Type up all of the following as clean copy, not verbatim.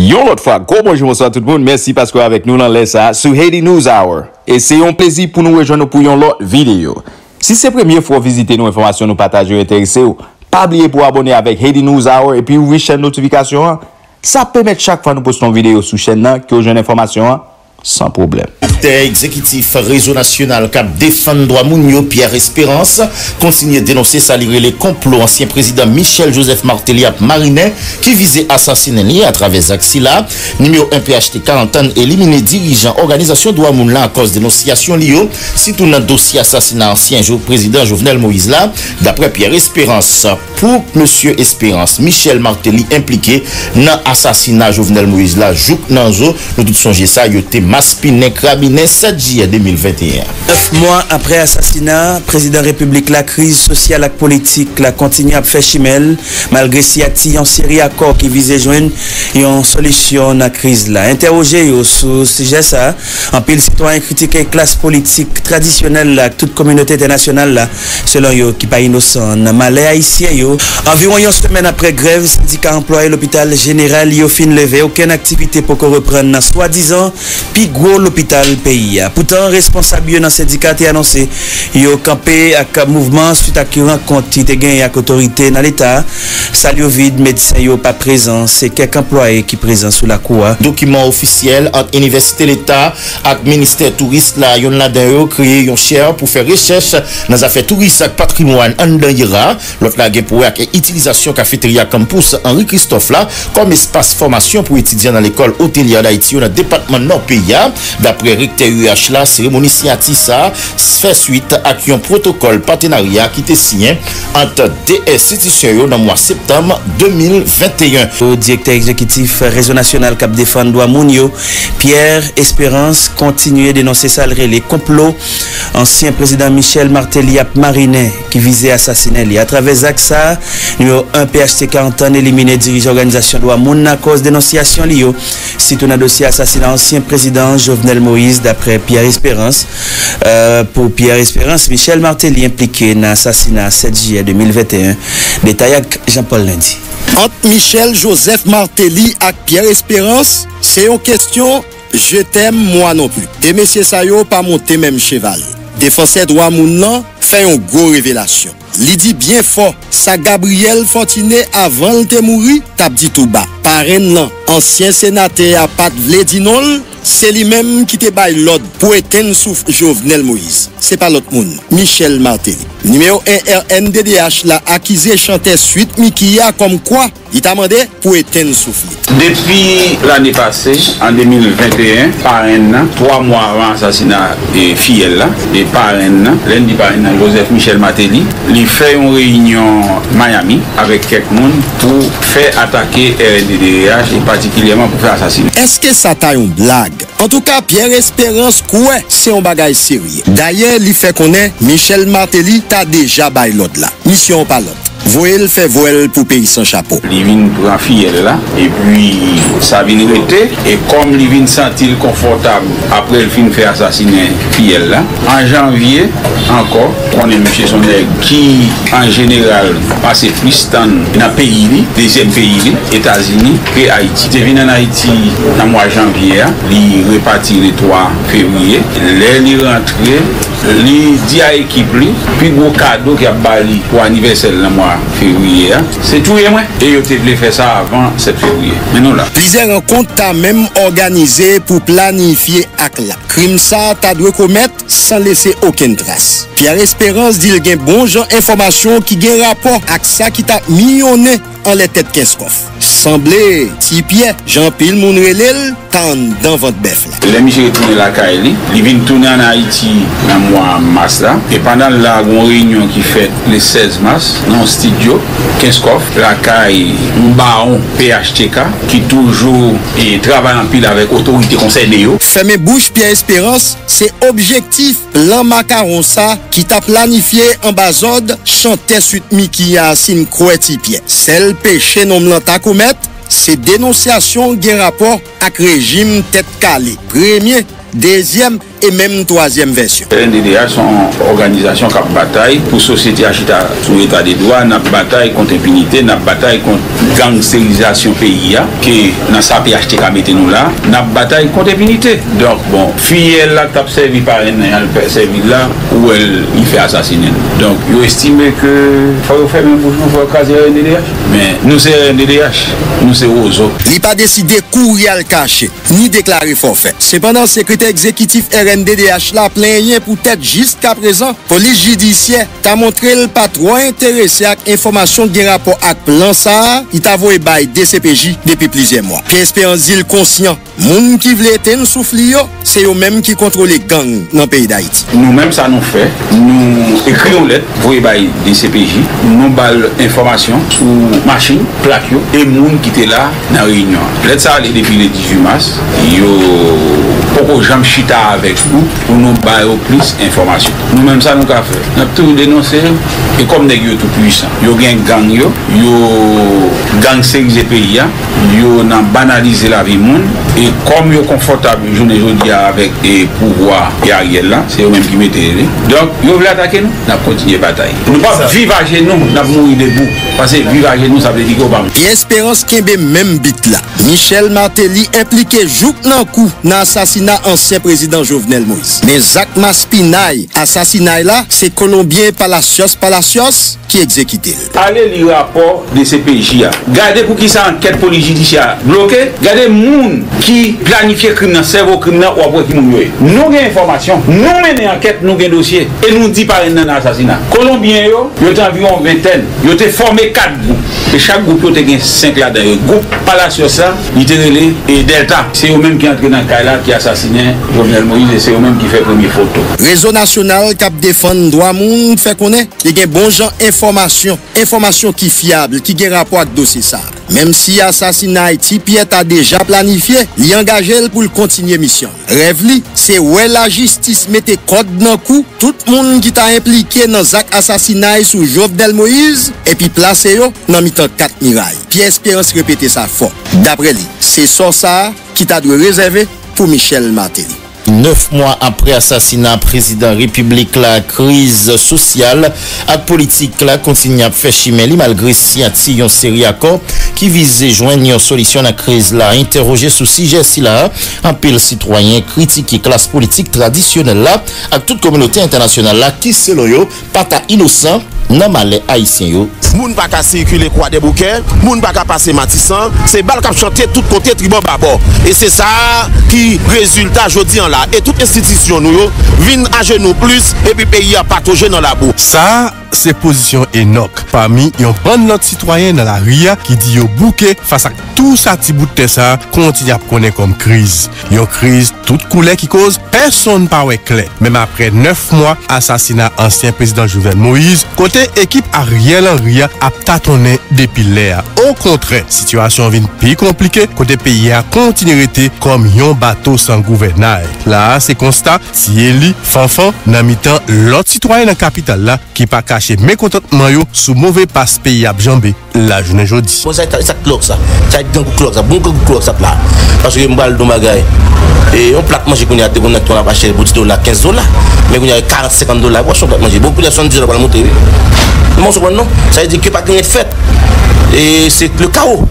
Yo l'autre fois, gros bonjour, bonsoir tout le monde. Merci parce que avec nous dans les ça sur Haiti News Hour. Et c'est un plaisir pour nous rejoindre pour une autre vidéo. Si c'est la première fois visiter nos informations, nous partager, intéresser, pas oublier pour abonner avec Haiti News Hour et puis ouvrir chaîne notification. Ça permet chaque fois nous postons une vidéo sur chaîne que j'ai une information sans problème. Acteur exécutif Réseau National Kap Defann Dwa Moun, Pierre Espérance, continue à dénoncer saluer les complots ancien président Michel Joseph Martelly à Marinet qui visait assassiner à travers Axila. Numéro 1 PHT 40 ans éliminé dirigeant organisation Dwa Moun à cause dénonciation Lio, surtout dans le dossier assassinat ancien président Jovenel Moïse là. D'après Pierre Espérance, pour Monsieur Espérance, Michel Martelly impliqué dans assassinat Jovenel Moïse là, Jouk Nanzo, nous tout songer ça, yoté Maspiné Krabinet 7 juillet 2021. 9 mois après assassinat, président République, la crise sociale et politique la continue à faire chimel malgré si y en série accord qui visait joindre une solution à la crise là. Interrogé sur ce sujet ça, en pile citoyen critiqué classe politique traditionnelle là, toute communauté internationale là, selon yo qui pas innocent, malais haïtien yo. Environ une semaine après grève, syndicat employé l'hôpital général yo fin levé, aucune activité pour qu'on reprenne dans soi-disant gros l'hôpital pays. Pourtant, responsable dans syndicat a annoncé yo campé à mouvement suite à qui rencontre te gagné avec autorité dans l'État. Salut vide, médecin yo pas présent, c'est quelques employés qui présent sous la cour. Document officiel entre Université l'État et ministère touriste là, yon la d'ailleurs créé yon cher pour faire recherche dans affaires touristes et patrimoine en Dandira. L'autre là pour utilisation cafétéria campus Henri Christophe là comme espace formation pour étudiants dans l'école hôtelière d'Haïti dans le département nord pays. D'après RTUH, la cérémonie Siatissa fait suite à un protocole partenariat qui était signé entre des institutions dans le mois de septembre 2021. Au directeur exécutif Réseau National Kap Defann Dwa Moun, Pierre Espérance continue à dénoncer les complots. Ancien président Michel Martelly ap Marinet qui visait à assassiner à travers ZAXA, numéro 1 PHT 40 ans éliminé dirigeant organisation Dwa Moun à cause dénonciation Lio. C'est un dossier assassinat ancien président Jovenel Moïse d'après Pierre Espérance. Pour Pierre Espérance, Michel Martelly impliqué dans l'assassinat 7 juillet 2021. Détail avec Jean-Paul Lundi. Entre Michel Joseph Martelly et Pierre Espérance, c'est une question je t'aime moi non plus. Des messieurs ça yo pas monter même cheval. Défenseur droit moun fait une grosse révélation. Il dit bien fort, ça Gabriel Fontinet avant de mourir, t'a dit tout bas. Parrain ancien sénateur Pat Lédinol, c'est lui-même qui te baille l'ordre pour éteindre souffle Jovenel Moïse. C'est pas l'autre monde. Michel Martelly. Numéro 1 RNDDH l'a accusé chanter suite Mikia comme quoi il t'a demandé pour éteindre souffle. Depuis l'année passée, en 2021, parrain, 3 mois avant l'assassinat de Fiella, et parrain, l'un des parrains Joseph Michel Martelly, il fait une réunion Miami avec quelques monde pour faire attaquer RNDDH et particulièrement pour faire assassiner. Est-ce que ça t'a une blague? En tout cas, Pierre Espérance quoi, c'est un bagage sérieux. D'ailleurs, il fait qu'on est Michel Martelly t'a déjà bail l'autre là. Mission pas l'autre. Voile fait voile pour payer son chapeau. Livine prend Fiel là et puis ça vient arrêter et comme Livine sentit confortable après le film fait assassiner Fiel là en janvier encore on est monsieur Sondel qui en général passe plus dans le pays deuxième pays États-Unis que Haïti. Il vient en Haïti dans le mois de janvier, il repartit le 3 février, il est rentré. Li di à équipe li, puis gros cadeau qui a bali pour anniversaire le mois février, c'est tout et moi. Et yo te voulait faire ça avant 7 février. Mais non là. Plusieurs rencontres t'a même organisé pour planifier ak la. Crime ça t'a dû commettre sans laisser aucune trace. Pierre Espérance dit qu'il y a bon genre information qui gen rapport ak ça qui t'a millionné en les têtes 15 coffres. Semblé, si Pierre, Jean-Pil Mounrelel, tente dans votre bœuf là. Les Michel retourne la Kaeli, il vient tourner en Haïti dans le mois de mars là. Et pendant la réunion qui fait le 16 mars, dans le studio, 15 coffres, la Kaeli, Mbaon PHTK, qui toujours travaille en pile avec l'autorité conseil de yo. Fermez bouche Pierre Espérance, c'est objectif, plan macaron ça, qui t'a planifié en bas ordre, chanter suite Mikia, Simkoueti Pierre. C'est le péché non l'anta commettre. Ces dénonciations ont rapport avec le régime Tèt Kale. Premier, deuxième, et même troisième version. Les NDDH sont une organisation qui bataille pour la société agita sous état des droits, n'a bataille contre l'impunité, n'a bataille contre la gangstérisation pays, qui n'a sa PHTK mettez nous là, n'a bataille contre l'impunité. Donc bon, fiel là, qui a servi par un servi là, où elle y fait assassiner. Donc, vous estimez que faut faire même pour vous caser NDDH. Mais nous c'est NDDH, nous c'est Ozo. Il n'a pas décidé courir à le cacher, ni déclarer forfait. Cependant, le secrétaire exécutif RNDDH l'a plein lien pour tête jusqu'à présent. Police judiciaire t'a montré le patron intéressé à l'information de rapport avec plan ça. Il t'a voué bail DCPJ depuis plusieurs mois. Pierre Espérance conscient. Moun qui voulait être soufflé, c'est eux-mêmes qui contrôlent les gangs dans le pays d'Haïti. Nous-mêmes, ça nous fait. Nous écrions lettre, voué bail DCPJ, nous bal information sur machine, plaque et moun qui était là dans la réunion. Lettre ça allait depuis le 18 mars. Pourquoi j'aime chita avec vous pour nous bailler plus d'informations. Nous-mêmes, ça nous a fait. Nous avons tout dénoncé. Et comme nous sommes tout puissants, nous avons gagné, nous avons gangsterisé le pays, nous avons banalisé la vie du monde. Et comme nous sommes confortables, je ne dis avec les pouvoirs et Ariel là, c'est eux-mêmes qui mettent les. Donc, nous voulons attaquer nous, nous continuons la bataille. Nous ne pouvons pas vivre à genoux, nous devons mourir debout. Parce que vivre à genoux, ça veut dire qu'on va mourir. Pierre Espérance qui est même bit là. Michel Martelly impliqué jour dans le coup dans l'assassinat ancien président Jovenel Moïse. Mais Zach Maspinaï, assassinat là, c'est Colombien Palacios qui exécuté. Allez lire le rapport de CPJ. Gardez pour qui ça enquête police judiciaire bloquée. Gardez moun qui planifie criminel, cerveau criminel ou après qui nous meurt. Nous avons information, nous menons enquête, nous avons dossier et nous dit par un assassinat. Colombien yo, yo t'en environ 20, yo t'es formé 4 groupes et chaque groupe yo t'es gain 5 là dedans. Groupe Palacios ça, Iterelé et Delta, c'est eux mêmes qui entrent dans Kala qui assassiné Jovenel Moïse et c'est eux mêmes qui fait première photo. Rezo National Kap Defann Dwa Moun fait connaître il y a bon gens information qui fiable qui a rapport avec dossier ça. Même si assassinat Haïti Pierre a déjà planifié, il engagé pour le continuer mission. Rêve li, c'est où la justice mette code dans coup tout le monde qui t'a impliqué dans Zach assassinat sous Jovenel Moïse et puis placé yo dans mitan 4 mirailles. Pierre Espérance répéter ça fort. D'après lui, c'est ça qui t'a dû réserver pour Michel Martelly. 9 mois après assassinat président République, la crise sociale et politique là continue à faire chimeli malgré si un série accord qui visait joindre une solution à la crise là. Interrogé sous sujet si là, un pile citoyen critique classe politique traditionnelle là à toute communauté internationale là qui se loyo pata innocent nan malais haïtien yo. Moun pa ka circuler croix des bouquets, moun pa ka passer Matissan, c'est bal k'ap chanter tout côté tribord babord et c'est ça qui résultat jodi en là. Et toute institution nous viennent à genoux plus et puis pays à patauger dans la boue. Ça, c'est position Enoch. Parmi yon bande notre citoyen dans la RIA qui dit yo bouquet face à tout ça petit bout de terre ça continue à connaître comme crise. Yon crise toute couleur qui cause personne pas ouais clair. Même après 9 mois assassinat ancien président Jovenel Moïse, côté équipe Ariel Henry a tâtonné depuis l'air. Au contraire, situation vient plus compliquée côté pays à continuité comme yon bateau sans gouvernail. Là, c'est constat, si Eli, Fanfan, nan mitan, l'autre citoyen dans la capitale là, qui pas caché mécontentement yo sous mauvais passe pays à jambé, la journée jodi. Bon, ça cloque ça, ça cloque ça, bon cloque ça là, parce que m'bal de magaï. Et on plaque manger qu'on a te connaître on a acheté pour $15, mais qu'on a 40 $50 pour chaque manger. Beaucoup de $70 pour monter. Moi je non, ça veut dire que pas gagner de fête. Et c'est le chaos.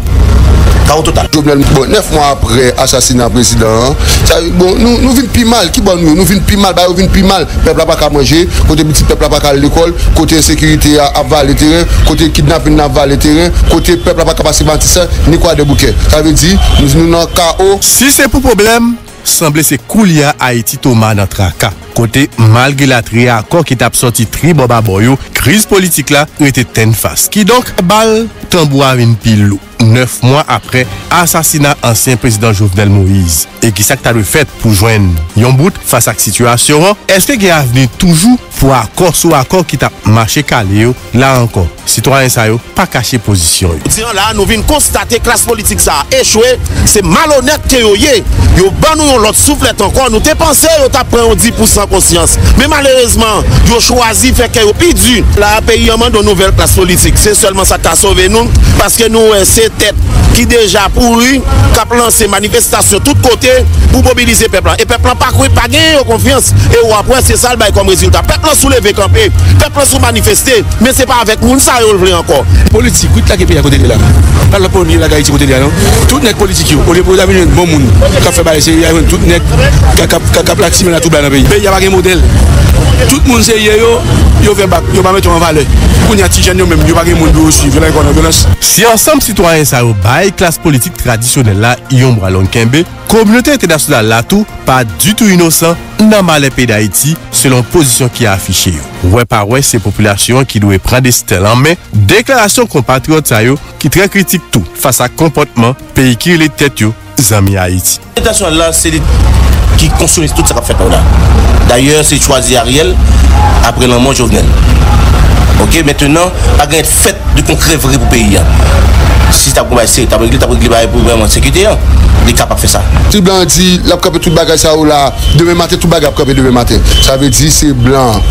Total. Bon, 9 mois après assassinat président, ça, bon, nous vivons plus mal, qui bon nous vivons plus mal, bah, nous vivons plus mal, peuple n'a pas qu'à manger, côté petit peuple n'a pas qu'à l'école, côté sécurité à avaler le terrain, côté kidnapping à avaler le terrain, côté peuple n'a pas qu'à passer bâtisseur, ni quoi de bouquet. Ça veut dire, nous sommes dans le chaos. Si c'est pour problème, semblait c'est Koulia Haïti Thomas dans Traka. Côté, malgré la tria accord qui t'a sorti triboba boyo, crise politique là, était ten face. Qui donc, balle, tambour à une pile loup. 9 mois après assassinat ancien président Jovenel Moïse. Et qui s'est fait pour joindre yon bout face à la situation? Est-ce que y a venu toujours pour accord sur accord qui t'a marché calé? Là encore, citoyens ça yo, pas caché position. Là, nous venons constater que classe politique ça a échoué. C'est malhonnête que yoye. Yo ban nous l'autre soufflet encore. Nous te pensé yo t'a pris 10% conscience. Mais malheureusement, yo choisi fait que yo pi du. La pays en mande nouvelle classe politique. C'est seulement ça qui a sauvé nous. Parce que nous, c'est des têtes qui déjà pourri, qui a lancé manifestation de tous côtés pour mobiliser le peuple. Et le peuple n'a pas eu confiance. Et après, c'est ça comme résultat. Le peuple a soulevé, campé, le peuple a sous-manifesté. Mais ce n'est pas avec nous, ça a voulu encore. Politique, tout le pays à côté de là. Pas le premier, la Haïti à côté de là. Tout le politique, au lieu d'avenir, bon monde, qui a fait baisser, tout le monde, qui a platimé tout le pays. Il n'y a pas de modèle. Tout le monde, c'est hier, il ne va pas mettre en valeur. Il y a des jeunes, il n'y a pas de monde aussi, il y a une violence. Si ensemble citoyen ça au bail classe politique traditionnelle là yombra lonkembe communauté internationale là tout pas du tout innocent dans mal pays d'Haïti selon position qui a affiché. Ouais par ouais c'est population qui doit prendre des stèles en main déclaration compatriotes ça yo qui très critique tout face à comportement pays qui les têtes yo zami Haïti. L'intention là c'est qui construit tout ça qu'a fait là. D'ailleurs c'est choisi Ariel après l'enmont Jovenel. OK maintenant pas gain fête de concret vrai pour pays. Si tu as commencé, tu as pris le problème de sécurité, tu es capable de faire ça. Tout blanc dit, tu as pris tout le bagage ça ou là, demain matin, tout le bagage est demain matin. Ça veut dire c'est blanc.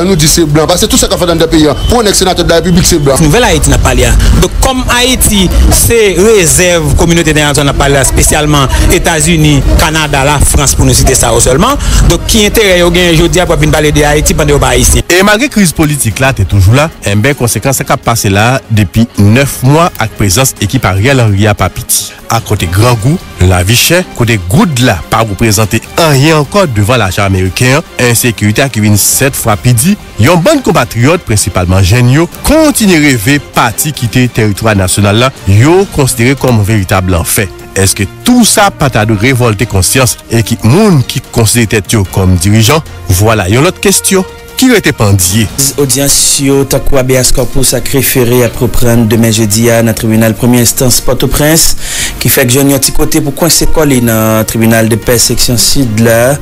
On nous dit c'est blanc, parce que tout ça qu'on fait dans le pays, pour un sénateur de la République, c'est blanc. Nouvelle Haïti n'a pas lié. Donc, comme Haïti, c'est réserve, communauté internationale n'a pas lié, spécialement États-Unis, Canada, la France, pour nous citer ça seulement. Donc, qui intérêt au gain aujourd'hui pour venir parler de Haïti pendant que pas ici. Et malgré la crise politique, là, tu es toujours là. Un bien conséquence qui a passé là depuis 9 mois avec présent. Équipe Ariel Henry à Papiti. À côté grand goût, la vie chère, côté good là, pas vous présenter rien encore devant l'achat américain. Insécurité qui vient 7 fois pidi. Yon bon compatriote, principalement géniaux, continue à rêver parti quitter le territoire national là, yo considéré comme véritable en fait. Est-ce que tout ça pas de révolter conscience et qui moun qui considère comme dirigeant? Voilà, yon l'autre question. Qui était pendier? Audience Takwa Béas Corpus a référé à reprendre demain jeudi à notre tribunal première instance Port-au-Prince qui fait que je n'y ai côté pour coin c'est collé dans le tribunal de paix section sud là.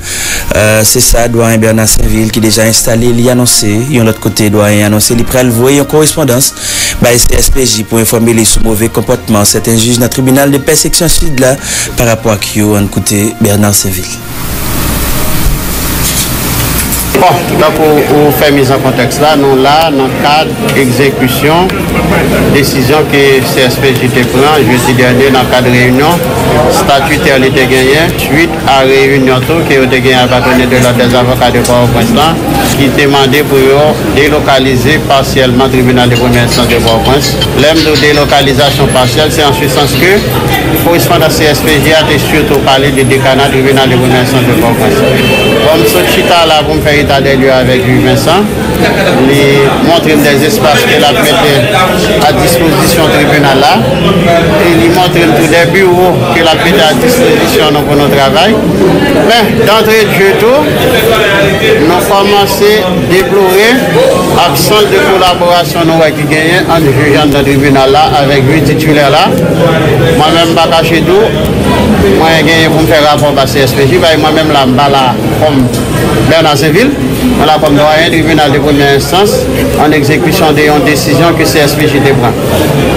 C'est ça, Douane Bernard-Séville qui déjà installé, il a annoncé. Il y a l'autre côté, Douane a annoncé, il prend le voyer en correspondance par CSPJ pour informer les sous mauvais comportements. Certains juges dans le tribunal de paix section sud là par rapport à qui ont côté Bernard-Séville. Bon, donc, on fait mise en contexte là, nous là, dans le cadre d'exécution, décision que CSPJ prend jeudi dernier dans le cadre de réunion, statutaire il était gagné, suite à réunion qui a été gagné à partenaire de l'ordre des avocats de Port-au-Prince, qui demandait pour délocaliser partiellement le tribunal de première instance de Port-au-Prince. L'aime de délocalisation partielle, c'est en ce sens que correspondant à CSPJ a été surtout parlé du décanat du tribunal de première instance de Port-au-Prince. Comme ce chita là, vous me faites des lieux avec lui, Vincent, lui montrer des espaces qu'elle a mis à disposition du tribunal là, et lui montrer tous les bureaux qu'elle a mis à disposition pour notre travail. Mais d'entrée de jeu, nous avons commencé à déplorer l'absence de collaboration qui gagne en jugeant dans le tribunal là avec lui titulaire là. Moi-même, pas caché tout, moi j'ai gagné pour me faire rapport à CSPJ, moi-même là, comme Bernard-Séville. On a comme doyen tribunal de première instance en exécution de une décision que CSPJ prend.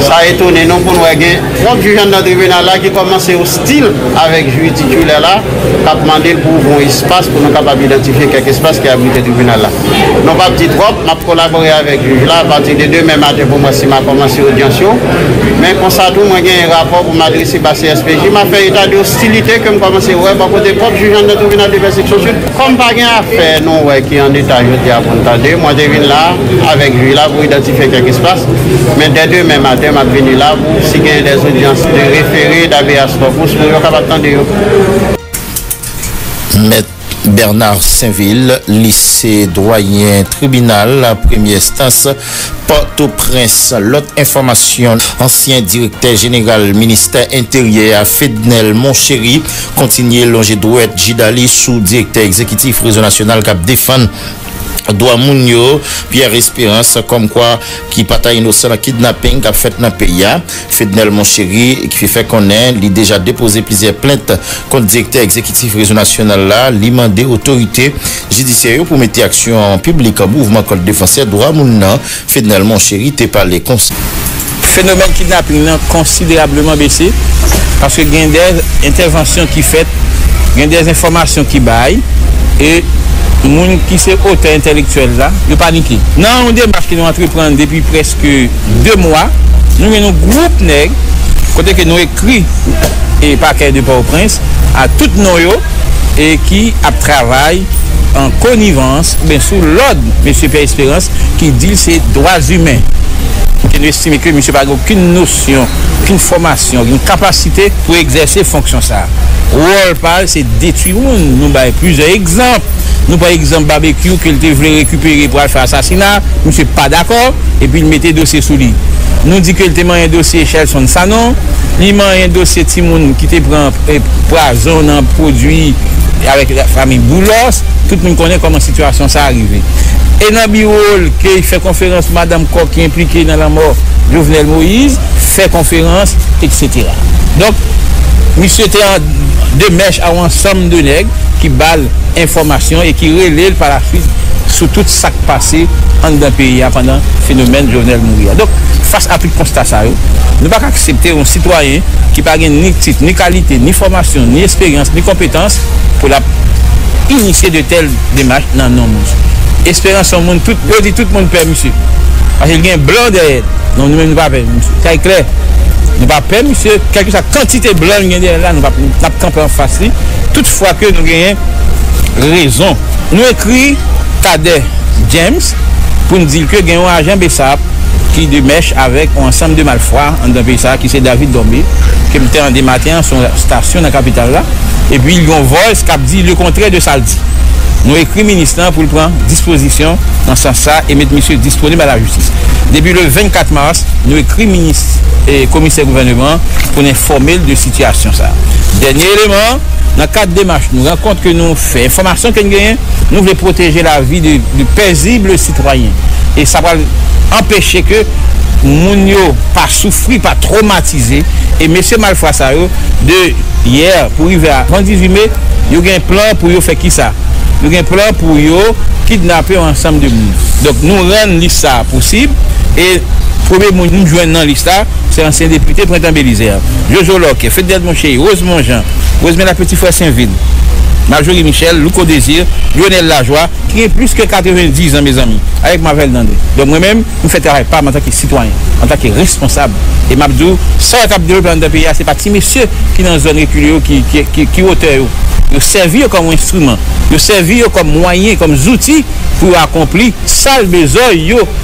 Ça a étonné nous pour nous gagner. Donc, juge dans le tribunal là qui commence hostile avec juge titulaire là, qui a demandé pour un espace pour nous capables d'identifier quelques espaces qui habitent le tribunal là. Nous pas petit trop, on a collaboré avec le juge là à partir de demain matin pour moi si m'a commencé l'audience. Mais pour ça, tout moi gagne un rapport pour m'adresser par CSPJ. M'a fait état de hostilité que me commencé ouais par côté propre juge dans le tribunal de perception sud. Comme pas rien à faire non ouais qui en détail je à vous moi je viens là avec lui là pour identifier quelque espace mais dès demain matin m'a venu là pour si gagner des audiences de référé d'ABS pour nous capable attendre Bernard Saint-Ville, lycée doyen tribunal, la première instance, Port-au-Prince. L'autre information, ancien directeur général ministère intérieur Fednel Monchéry, continue longer droit Jidali, sous-directeur exécutif Rezo National Kap Defann Dwa Moun yo, Pierre Espérance, comme quoi, qui pata innocent dans kidnapping, qui a fait dans le pays. Fednel Monchéry, qui fait qu'on est, il a déjà déposé plusieurs plaintes contre le directeur exécutif réseau national là, il a demandé autorité judiciaire pour mettre action en public en mouvement contre le défenseur Dwa Moun nan. Fednel Monchéry, t'es parlé comme ça. Phénomène kidnapping a considérablement baissé, parce que il y a des interventions qui faites, il y a des informations qui baillent, et les gens qui sont auteurs intellectuels là, ils paniquent. Dans une démarche que nous entreprenons depuis presque 2 mois, nous avons un groupe nègre Côté que nous écrit et paquet de Port-au-Prince à tout nous et qui a travaillé en connivence ben, sous l'ordre M. Pierre Espérance qui dit c'est droits humains. Qui nous estime que M. n'a aucune notion, aucune formation, aucune capacité pour exercer fonction ça. Rôle parle, c'est détruire. Nous avons plusieurs exemples. Nous, par exemple, barbecue qu'il voulait récupérer pour faire assassinat, nous ne sommes pas d'accord, et puis il mettait dossier sous lui. Nous dit qu'il a un dossier Chelson Sanon, il a un dossier Timoun qui te prend poison en produit avec la famille Boulos, tout le monde connaît comment la situation s'est arrivée. Et dans le bureau qui fait conférence, Madame Koch qui est impliquée dans la mort de Jovenel Moïse, fait conférence, etc. Donc, monsieur était en deux mèches à un ensemble de nègres qui ballent information et qui relève par la suite sous tout sac passé en d'un pays pendant le phénomène Jovenel Moïse. Donc, face à tout constat, nous ne pouvons pas accepter un citoyen qui n'a ni titre, ni qualité, ni formation, ni expérience, ni compétence pour la initier de telles démarches dans nos mondes. Espérance, on dit tout le monde perd, monsieur. Parce qu'il y a un blanc derrière. Non, nous-mêmes, nous ne pouvons pas perdre, monsieur. C'est clair. Nous ne pouvons pas perdre, monsieur. Quelle que soit la quantité de blanc derrière là, nous ne pouvons pas camper en face. Toutefois, que nous gagnons raison. Nous écrit Cadet James pour nous dire que nous avons un agent Bessap qui démèche avec un ensemble de malfroids dans un pays qui c'est David Dombé, qui était en dématin sur la station dans la capitale là. Et puis ils ont voice qui dit le contraire de ça. Nous écrit ministre pour prendre disposition dans ce sens-là et mettre monsieur disponible à la justice. Depuis le 24 mars, nous écrit ministre et commissaire gouvernement pour nous informer de situation ça. Dernier élément. Dans le cadre de démarche, nous rencontrons que nous faisons information que nous gagnons, nous voulons protéger la vie de paisibles citoyens. Et ça va empêcher que nous ne pas souffrir, pas traumatiser. Et monsieur Malfoy de hier pour arriver à 18 mai, il y a un plan pour faire qui ça. Il y a un plan pour kidnapper ensemble de nous. Donc nous rendons l'ISA possible. Et le premier monde nous joignons dans l'ISA, c'est l'ancien député Printemps Bélisaire, Jojo Loké, Fednel Monchéry, Rosemont Jean. Rosemary Petit-Fois-Saint-Ville, Majorie Michel, Louco Désir, Lionel Lajoie, qui est plus que 90 ans, mes amis, avec Mavel Dandé. Donc moi-même, nous faisons travail pas en tant que citoyen, en tant que responsable. Et Mabdou, ça le cap de l'Europe dans le pays, ce n'est pas petit monsieur qui est dans une zone reculée, qui est auteur. Il servir comme instrument, il servir comme moyen, comme outil pour accomplir ça le besoin,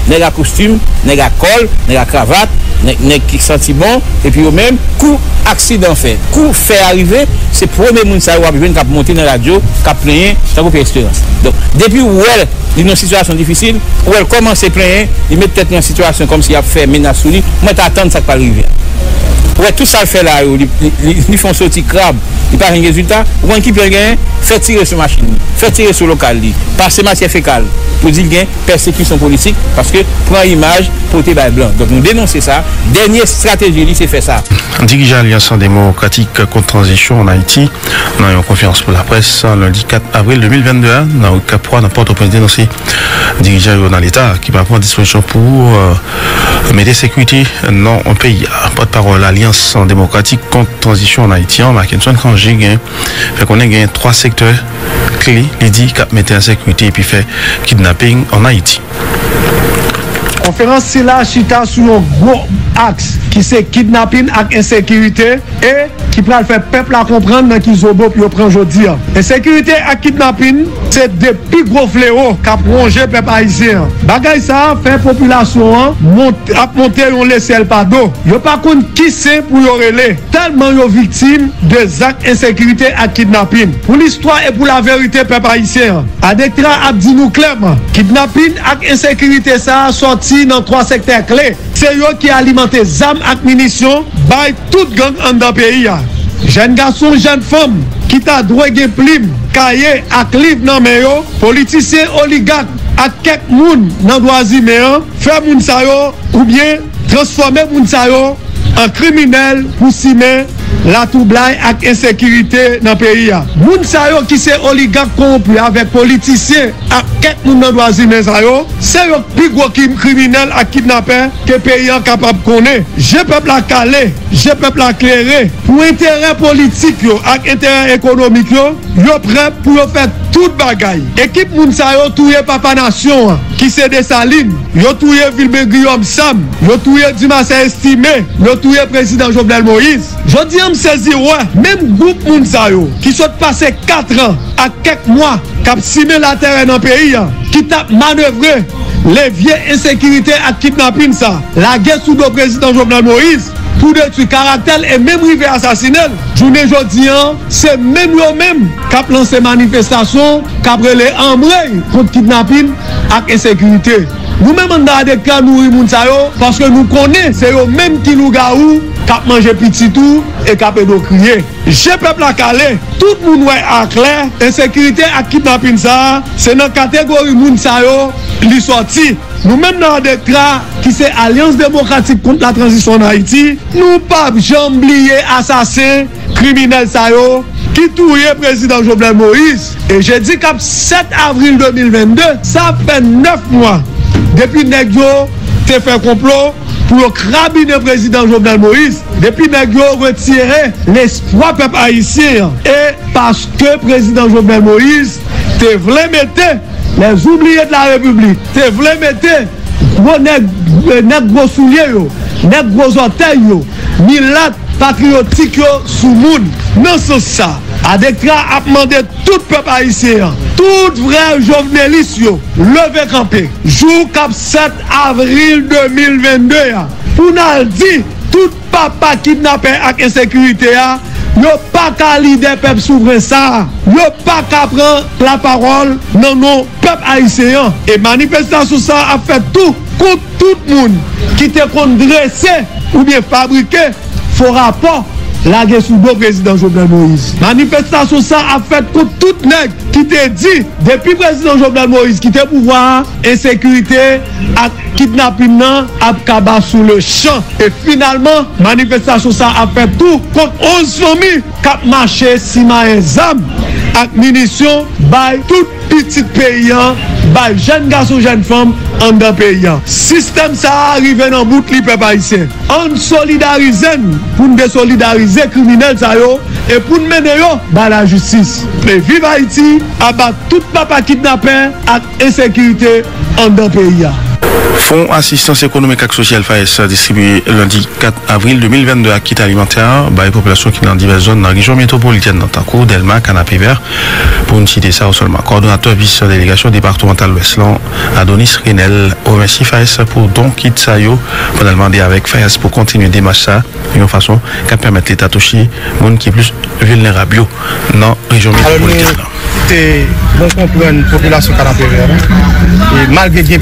n'est la costume, n'est la colle, n'est la cravate, n'est qui sentit bon, et puis eux-mêmes, coup accident fait. Coup fait arriver, c'est le premier monde qui a monté dans la radio, qui a plaigné, ça vous fait expérience. Donc, depuis où elle est dans une situation difficile, où elle commence à plaindre, il met peut-être dans une situation comme s'il a fait menace sur lui, moi t'attends ça pas arriver. Ouais, tout ça fait là, ils font sortir crabe, ils n'ont pas un résultat. Ou qui peut gagner, fait tirer sur machine, fait tirer sur local, passer matière fécale, pour dire gain persécution politique, parce que prend image, porté par blanc. Donc nous dénonçons ça. Dernière stratégie, c'est faire ça. Dirigeant l'Alliance démocratique contre transition en Haïti, dans une conférence pour la presse lundi 4 avril 2022, dans le Cap Roi, n'importe où, dénoncer dirigeant dans l'État qui va prendre disposition pour mettre des sécurités dans un pays. Porte-parole l'Alliance démocratique contre transition en Haïti, en Mackenson, quand j'ai gagné, fait qu'on a gagné trois secteurs clés, les dit qui mettent en sécurité et puis fait kidnapping en Haïti. Conférence c'est là, chita sur un gros axe qui c'est kidnapping avec insécurité et qui peut faire peuple à comprendre dans qui zobo puis prend aujourd'hui. Insécurité et kidnapping, c'est des plus gros fléaux qui a rongé peuple haïtien. Bagay ça fait population a monter on laisser le pardon. Yo pas connait qui c'est pour yo relé. Tellement yo victime des actes insécurité et kidnapping. Pour l'histoire et pour la vérité peuple haïtien. Adekra a dit nous clairement, kidnapping et insécurité ça sorti dans trois secteurs clés. C'est eux qui alimentent les armes et munitions par toute gang dans le pays. Jeunes garçons, jeunes femmes qui t'a droit de plumes, cahiers et livres dans les mains, politiciens, oligarques et quelques personnes dans les mains, faire les gens ou bien transformer les gens en criminels pour simer la troublage et insécurité dans le pays. Moun sa yo qui sont oligarques corrompus avec politiciens et quelques moun dans les yo, c'est le plus gros criminel et kidnappé que le pays est capable de connaître. Je peuple à Calais, je peuple à Cléré, pour intérêt politique et intérêt économique, yo prêt pour faire tout bagay. Équipe Mounsa yo touye Papa Nation, qui c'est des Salines, yo touye Vilbegriom Sam, yo touye Dimas Estimé, yo touye président Jovenel Moïse. Je dis me saisi, ouais, même groupe Mounsa yo, qui sont passé 4 ans à quelques mois, qui a simé la terre dans le pays, qui t'a manœuvré les vieilles insécurités à kidnapping ça. La guerre sous le président Jovenel Moïse. Pour détruire caractère et même river assassiné. Journée aujourd'hui, c'est même eux-mêmes qui ont lancé manifestation, qui ont pris les embrayes contre kidnapping et insécurité. Nous-mêmes, on a des cas nourris parce que nous connaissons, c'est eux-mêmes qui nous gaou, qui ont mangé petit tout et qui ont crié. J'ai peuple à Calais, tout le monde est clair, insécurité et kidnapping, c'est dans la catégorie qui sorti. Nous-mêmes dans des cas qui c'est Alliance démocratique contre la transition en Haïti, nous pas jamais oublier assassin, criminel ça yo, qui touye président Jovenel Moïse. Et j'ai dit qu'à 7 avril 2022, ça fait 9 mois depuis nèg yo te fait complot pour crabiner président Jovenel Moïse, depuis nèg yo retirer l'espoir peuple haïtien. Et parce que président Jovenel Moïse te voulait mettre les oubliés de la République, te voulez mettre les gros souliers, les gros orteils, les lattes patriotiques sous le monde. Non, c'est ça. Adekra a demandé tout peuple haïtien, tout vrai journaliste, levé campé, jour 7 avril 2022, pour nous dire tout papa kidnappé avec insécurité. Yo pas qu'à l'idée peuple souverain ça. Yo pas qu'à prendre la parole dans nos peuples haïtiens. Et manifestation ça a fait tout contre tout le monde qui te condressé ou bien fabriqué faux rapport la guerre sous le président Jovenel Moïse. Manifestation ça a fait contre tout nèg qui te dit depuis président Jovenel Moïse qui te pouvoir insécurité à kidnapping à Kaba sous le champ. Et finalement, manifestation ça a fait tout contre 11 familles qui marché si maïsam avec munitions by tout petit paysan, by jeunes garçons, jeunes femmes en d'un paysan. Système ça arrivé dans bout li peuple haïtien. On solidarise pour nous désolidariser criminels ça yo et pour nous mener yo dans la justice. Mais vive Haïti, abat tout papa kidnappé avec insécurité en d'un pays. Fonds assistance économique et sociale FAS distribué lundi 4 avril 2022 à kit alimentaire par les populations qui sont dans diverses zones dans la région métropolitaine, dans Tancourt, Delma, Canapé Vert, pour une cité ça au seulement. Coordonnateur vice-délégation départementale Ouestland, Adonis Renel, remercie FAS pour don kit ça yo, pour demander avec FAS pour continuer des matchs ça, d'une façon qui permettre l'État toucher les gens qui sont plus vulnérables dans la région métropolitaine. C'est bon comprendre la population Canapé Vert. Et malgré que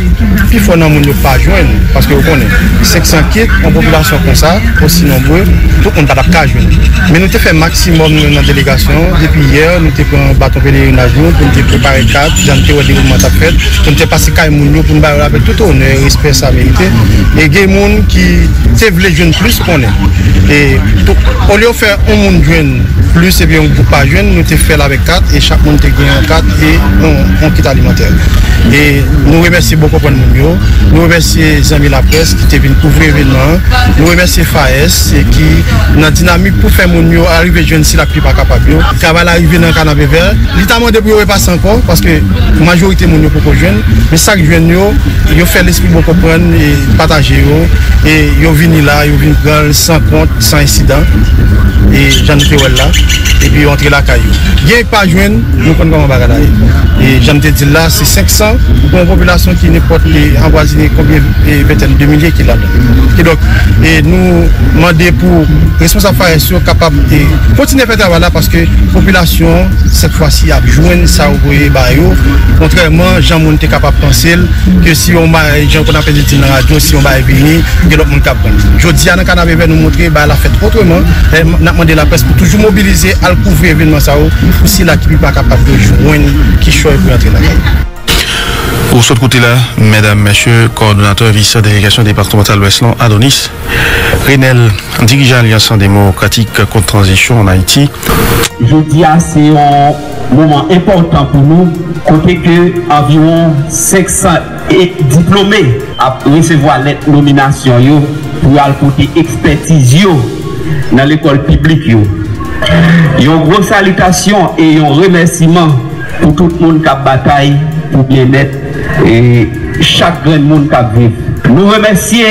plus fort dans le monde, pas joindre, parce que vous connaissez, 500 kits, en population comme ça, aussi nombreux, tout le monde n'a pas joindre. Mais nous avons fait maximum dans la délégation. Depuis hier, nous avons pris un bâton pèlerinage, nous avons préparé 4, nous avons fait un déroulement de fête, nous avons passé 4 mois pour nous faire avec tout honneur, respect, sa vérité. Et il y a des gens qui veulent joindre plus qu'on est. Et au lieu de faire un monde joindre plus, et bien on ne peut pas joindre, nous avons fait avec 4 et chaque monde a gagné en 4 et on quitte alimentaire. Et nous remercions beaucoup pour nous. Nous remercions les amis de la presse qui sont venus couvrir l'événement. Nous remercions FAES qui dans la dynamique pour faire mon mieux arriver jeune si la pluie pas capable. Quand va arriver dans le Canapé Vert, notamment depuis repasser encore parce que la majorité mon mieux pour jeunes, mais ça que jeune yo, yo fait l'esprit bon comprendre et partager yo et yo vini là, yo vini prendre sans compte, sans incident et j'en étais là et puis entrer la caillou. Bien pas jeune, nous connaissons comment bagarre et j'en étais là c'est 500 pour une population qui n'est pas avoisinée combien de vingtaines de milliers qui l'a. Et donc, et nous demandons pour responsables FAS capables de continuer à faire travail là parce que la population, cette fois-ci, a joint ça au Bayo. Contrairement, Jean Moun est capable de penser que si on va, Jean qu'on appelle dans la radio, si on va venir, il y a d'autres monde qui apprennent. Je dis à nos canapés nous montrer la fête autrement. Nous avons demandé la presse pour toujours mobiliser à couvrir l'événement ça pour si la qui n'est pas capable de joindre, qui choisit pour entrer dans la caille. Pour ce côté-là, mesdames, messieurs, coordonnateur vice-délégation départementale Ouestland, Adonis Renel, dirigeant l'Alliance démocratique contre transition en Haïti. Je dis à c'est un moment important pour nous, côté que environ 500 diplômés à recevoir l'aide nomination pour aller côté expertise dans l'école publique. Une grosse salutation et un remerciement pour tout le monde qui a bataille pour bien-être et chaque grand monde qui a vécu. Nous remercions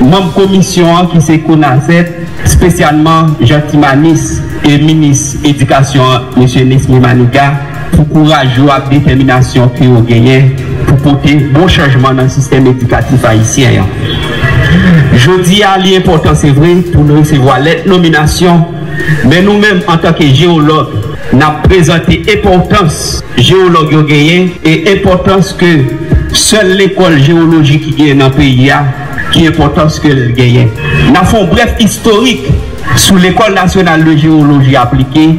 membres commission qui s'est connaissait, spécialement Jean-Timanis et ministre de l'Éducation, M. Nesmy Manigat, pour courage et détermination qu'ils ont gagné pour porter bon changement dans le système éducatif haïtien. Je dis à l'important, c'est vrai, pour nous recevoir les nominations, mais nous-mêmes, en tant que géologues, nous avons présenté l'importance géologue ont gagné et l'importance que seule l'école géologique qui est dans le pays a, qui est l'importance que nous gagnons. Nous avons fait un bref historique sur l'École nationale de géologie appliquée.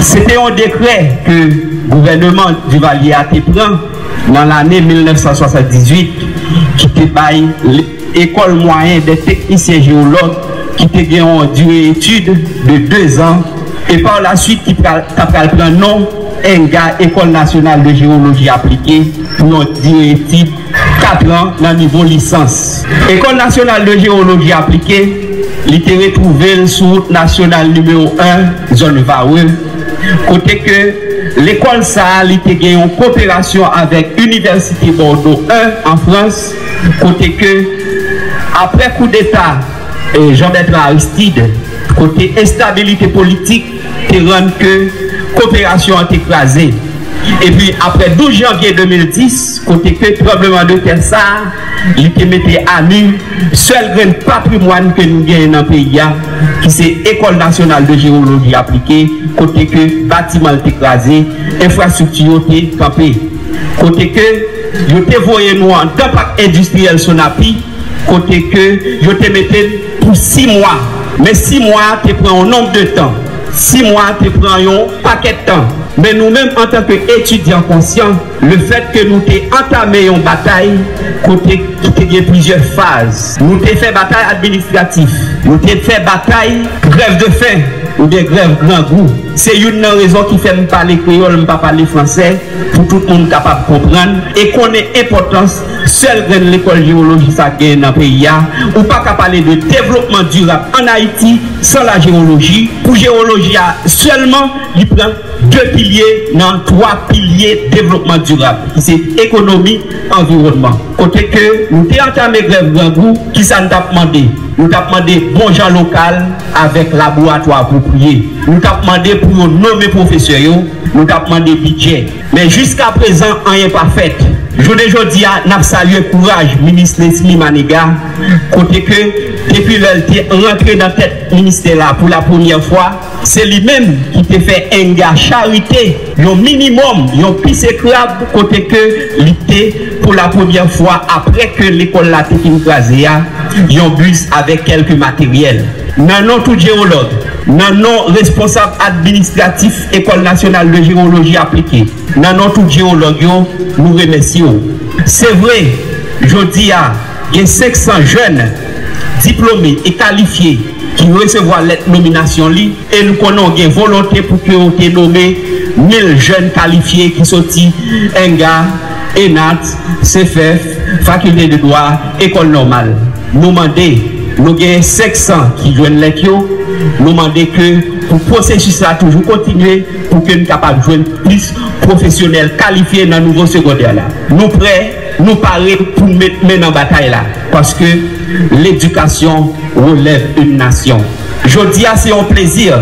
C'était un décret que le gouvernement du Valier a pris dans l'année 1978 qui débaille l'école moyenne des techniciens géologues qui était en durée étude de 2 ans et par la suite qui a pris le nom NGA, École nationale de géologie appliquée, pour une durée étude 4 ans dans le niveau licence. École nationale de géologie appliquée, il était retrouvé sur route nationale numéro 1, zone Vareux, côté que l'école ça était en coopération avec l'Université Bordeaux 1 en France, côté que après coup d'État, Jean-Bertrand Aristide, côté instabilité politique, qui rend que coopération a été écrasée. Et puis après 12 janvier 2010, côté que tremblement de terre ça, il était mis à nu, seul grand patrimoine que nous avons dans le pays, qui c'est l'École nationale de géologie appliquée, côté que bâtiment écrasé, infrastructure campée. Côté que je te voyais nous en tant qu'industriel Sonapi, côté que je te mettais pour 6 mois. Mais 6 mois, tu prends un nombre de temps. 6 mois, tu prends un paquet de temps. Mais nous-mêmes, en tant qu'étudiants conscients, le fait que nous avons entamé une bataille, côté qui a plusieurs phases. Nous avons fait bataille administrative, nous avons fait bataille grève de faim, ou bien grève grand goût. C'est une raison qui fait me parler créole, me pas parler français, pour tout le monde capable de comprendre et connaître l'importance seule de l'école géologie ça gagne dans le pays. Ou pas qu'à parler de développement durable en Haïti sans la géologie. Pour géologie seulement, il prend 2 piliers dans 3 piliers développement durable. C'est économie, environnement. Côté que nous avons entamé grève grand goût, qui ça nous a demandé? Nous avons demandé bon gens local avec laboratoire approprié. Nous avons demandé pour nommer professeurs, nous avons demandé budget. Mais jusqu'à présent, rien n'est pas fait. Je vous dis, nous avons salué le courage du ministre Nesmy Manigat, côté que depuis qu'il est rentré dans le ministère pour la première fois, c'est lui-même qui a fait un gars charité, un minimum, un pisse écrable, côté que l'été pour la première fois, après que l'école a été écrasée, un bus avec quelques matériels. Maintenant, tout géologue, nan non responsable administratif École nationale de géologie appliquée, nan non tout géologue, nous remercions. C'est vrai, je dis à, il y a 500 jeunes diplômés et qualifiés qui recevront la nomination li, et nous connaissons une volonté pour que vous nommé 1000 jeunes qualifiés qui sont ENGA, ENAT, CFF, faculté de droit, école normale. Nous demandons, nous avons 500 qui joignent l'école. Nous demandons que le processus là toujours continuer pour que nous capables de joindre plus professionnels qualifiés dans le nouveau secondaire là. Nous prêts, nous parés pour mettre en bataille là. Parce que l'éducation relève une nation. Je dis à c'est un plaisir.